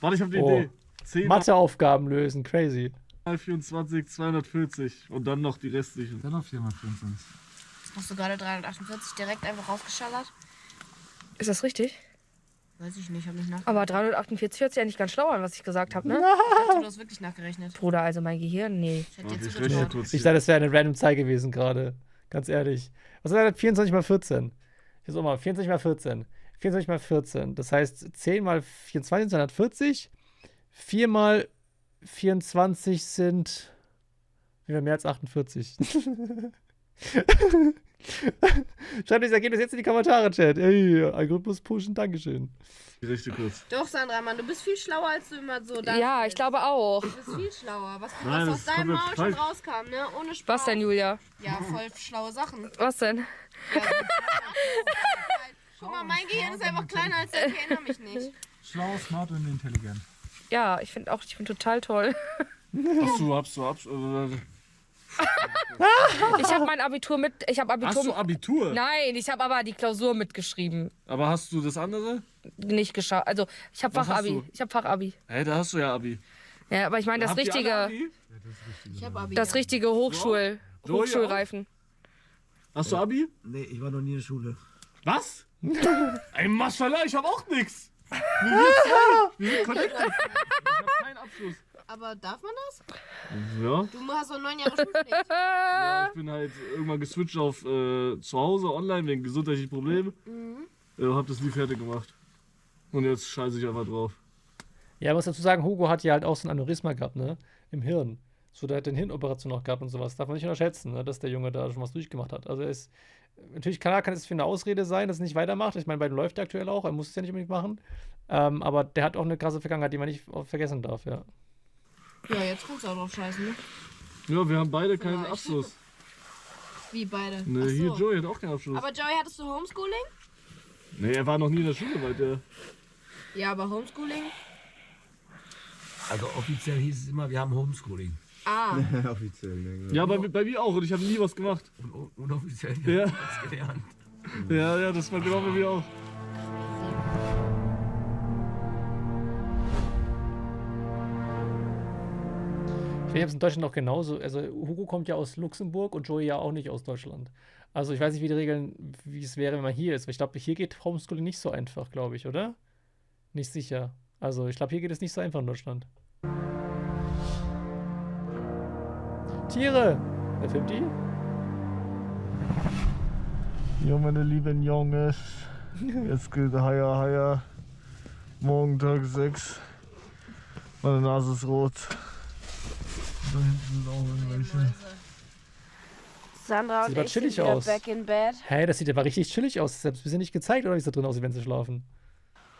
Warte, ich hab die Idee. 10 Matheaufgaben lösen, crazy. 24, 240 und dann noch die restlichen. Dann noch 4x25. Jetzt hast du gerade 348 direkt einfach rausgeschallert. Ist das richtig? Weiß ich nicht, hab nicht nachgerechnet. Aber 348 hört sich ja nicht ganz schlau an, was ich gesagt habe, ne? Ich dachte, du hast wirklich nachgerechnet. Bruder, also mein Gehirn, nee. Ich dachte, das wäre eine random Zahl gewesen gerade. Ganz ehrlich. Was ist das? 24 mal 14. Jetzt auch mal, 24 mal 14. 24 mal 14, das heißt 10 mal 24 sind 140, 4 mal 24 sind wieder mehr als 48. Schreibt euch das Ergebnis jetzt in die Kommentare, Chat. Ey, Algorithmus pushen, Dankeschön. Richtig kurz. Doch, Sandra, Mann, du bist viel schlauer, als du immer so dachtest. Ja, ich glaube auch. Du bist viel schlauer. Was aus deinem Maul schon rauskam, ne? Ohne Spaß. Was denn, Julia? Ja, voll schlaue Sachen. Was denn? Ja, guck mal, mein Gehirn ist einfach kleiner als der, ich erinnere mich nicht. Schlau, smart und intelligent. Ja, ich finde auch, ich bin total toll. Hast du Ich habe mein Abitur mit, ich habe Abitur. Hast du Abitur? Nein, ich habe aber die Klausur mitgeschrieben. Aber hast du das andere? Nicht geschafft, also ich habe Fachabi. Ich habe Fachabi. Hey, da hast du ja Abi. Ja, aber ich meine das richtige. Ich habe Abi. Das richtige Hochschulreifen. Hast du Abi? Nee, ich war noch nie in der Schule. Was? Ey, Maschallah, ich hab auch nix. Wir sind connected. Ich hab keinen Abschluss. Aber darf man das? Ja. Du hast doch 9 Jahre Schulpflicht. Ja, ich bin halt irgendwann geswitcht auf zu Hause, online, wegen gesundheitlichen Problemen. Mhm. Hab das nie fertig gemacht. Und jetzt scheiße ich einfach drauf. Ja, aber was dazu sagen, Hugo hat ja halt auch so ein Aneurysma gehabt, ne? Im Hirn. So, der hat den Hirnoperation noch gehabt und sowas. Darf man nicht unterschätzen, ne? Dass der Junge da schon was durchgemacht hat. Also, er ist. Natürlich kann es für eine Ausrede sein, dass er nicht weitermacht. Ich meine, bei dem läuft er aktuell auch. Er muss es ja nicht unbedingt machen. Aber der hat auch eine krasse Vergangenheit, die man nicht vergessen darf, ja. Ja, jetzt kannst du auch drauf scheißen, ne? Ja, wir haben beide keinen Abschluss. Wie beide? Ne, hier Joey hat auch keinen Abschluss. Aber Joey, hattest du Homeschooling? Ne, er war noch nie in der Schule weiter. Ja, aber Homeschooling? Also offiziell hieß es immer, wir haben Homeschooling. Ah. Offiziell, ja, genau. Ja, bei mir auch. Und ich habe nie was gemacht. Unoffiziell, ja. Was gelernt. Ja, ja, das war genau bei mir auch. Ich habe es in Deutschland auch genauso. Also Hugo kommt ja aus Luxemburg und Joey ja auch nicht aus Deutschland. Also ich weiß nicht, wie die Regeln, wie es wäre, wenn man hier ist. Weil ich glaube, hier geht Homeschooling nicht so einfach, glaube ich, oder? Nicht sicher. Also ich glaube, hier geht es nicht so einfach in Deutschland. Tiere! Wer filmt die? Jo, meine lieben Jungs. Jetzt geht heier, heier. Morgen Tag 6. Meine Nase ist rot. Da hinten sind auch irgendwelche. Sandra und ich sind wieder back in bed. Hey, das sieht aber richtig chillig aus. Selbst bisher nicht gezeigt, oder wie es da drin aussieht, wenn sie schlafen.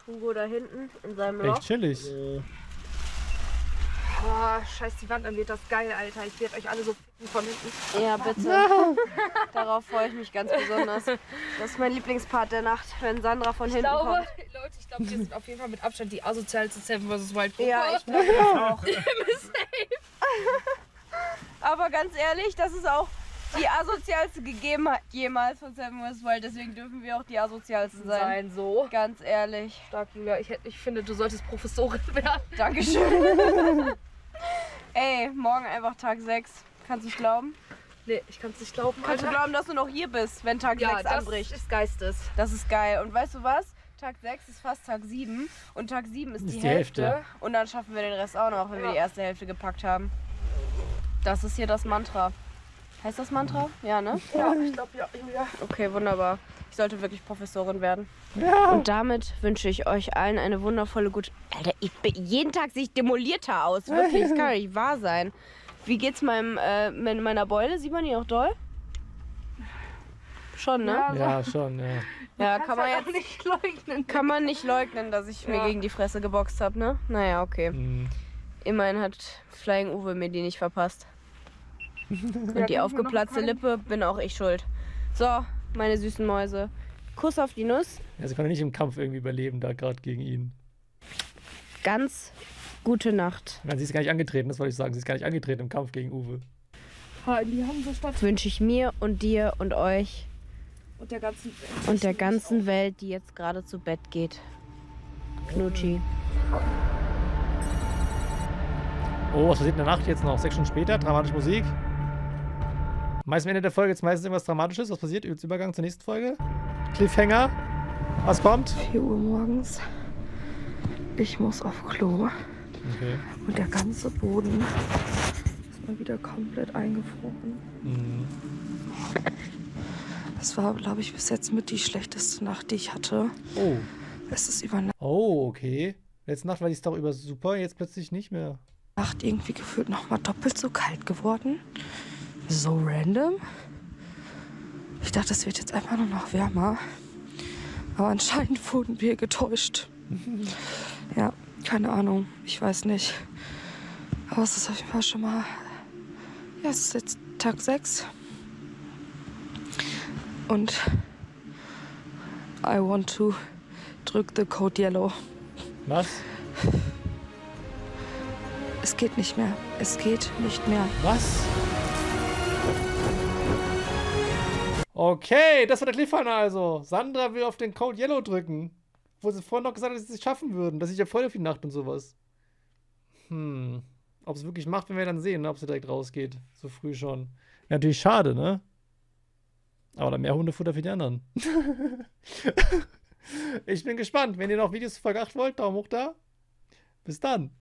Hugo da hinten in seinem Loch. Echt chillig. Boah, scheiß die Wand an, wird das geil, Alter. Ich werde euch alle so ficken von hinten. Ja, bitte. Darauf freue ich mich ganz besonders. Das ist mein Lieblingspart der Nacht, wenn Sandra von hinten kommt. Leute, ich glaube, wir sind auf jeden Fall mit Abstand die asozialste 7 vs. Wild. Ja, ich glaube auch. Aber ganz ehrlich, das ist auch die asozialste Gegebenheit jemals von 7 vs. Wild. Deswegen dürfen wir auch die asozialsten sein. So. Ganz ehrlich. Stark, Julia. Ich finde, du solltest Professorin werden. Dankeschön. Ey, morgen einfach Tag 6. Kannst du es glauben? Nee, ich kann es nicht glauben. Kannst du glauben, dass du noch hier bist, wenn Tag 6 anbricht? Ja, das ist Geistes. Das ist geil. Und weißt du was? Tag 6 ist fast Tag 7. Und Tag 7 ist die Hälfte. Und dann schaffen wir den Rest auch noch, wenn wir die erste Hälfte gepackt haben. Das ist hier das Mantra. Heißt das Mantra? Ja, ne? Ja, ich glaube, ja. Okay, wunderbar. Ich sollte wirklich Professorin werden. Ja. Und damit wünsche ich euch allen eine wundervolle, gute... Alter, jeden Tag sehe ich demolierter aus. Wirklich, das kann nicht wahr sein. Wie geht's meiner Beule? Sieht man die auch doll? Schon, ne? Ja, schon, ja. Ja, kann man jetzt nicht leugnen. Kann man nicht leugnen, dass ich mir gegen die Fresse geboxt habe, ne? Naja, okay. Mhm. Immerhin hat Flying Uwe mir die nicht verpasst. Und die aufgeplatzte Lippe bin auch ich schuld. So, meine süßen Mäuse. Kuss auf die Nuss. Ja, sie konnte nicht im Kampf irgendwie überleben, da gerade gegen ihn. Ganz gute Nacht. Nein, sie ist gar nicht angetreten, das wollte ich sagen. Sie ist gar nicht angetreten im Kampf gegen Uwe. Die haben so statt. Wünsche ich mir und dir und euch und der ganzen Welt, die jetzt gerade zu Bett geht. Knutschi. Oh, was passiert in der Nacht jetzt noch? 6 Stunden später, dramatische Musik. Meist am Ende der Folge jetzt meistens irgendwas Dramatisches. Was passiert? Übelst Übergang zur nächsten Folge. Cliffhanger. Was kommt? 4 Uhr morgens. Ich muss auf Klo. Okay. Und der ganze Boden ist mal wieder komplett eingefroren. Mhm. Das war, glaube ich, bis jetzt mit die schlechteste Nacht, die ich hatte. Oh. Es ist über Nacht. Oh, okay. Letzte Nacht war die Story über super, jetzt plötzlich nicht mehr. Nacht irgendwie gefühlt nochmal doppelt so kalt geworden. So random. Ich dachte, es wird jetzt einfach nur noch wärmer. Aber anscheinend wurden wir getäuscht. Ja, keine Ahnung. Ich weiß nicht. Aber es ist auf jeden Fall schon mal... Ja, es ist jetzt Tag 6. Und... I want to... drück the code yellow. Was? Es geht nicht mehr. Es geht nicht mehr. Was? Okay, das war der Cliffhanger also. Sandra will auf den Code Yellow drücken. Wo sie vorhin noch gesagt hat, dass sie es schaffen würden. Dass ich ja voll auf die Nacht und sowas. Hm. Ob es wirklich macht, werden wir dann sehen, ne? Ob sie direkt rausgeht. So früh schon. Ja, natürlich schade, ne? Aber dann mehr Hundefutter für die anderen. Ich bin gespannt. Wenn ihr noch Videos zu Folge 8 wollt, Daumen hoch da. Bis dann.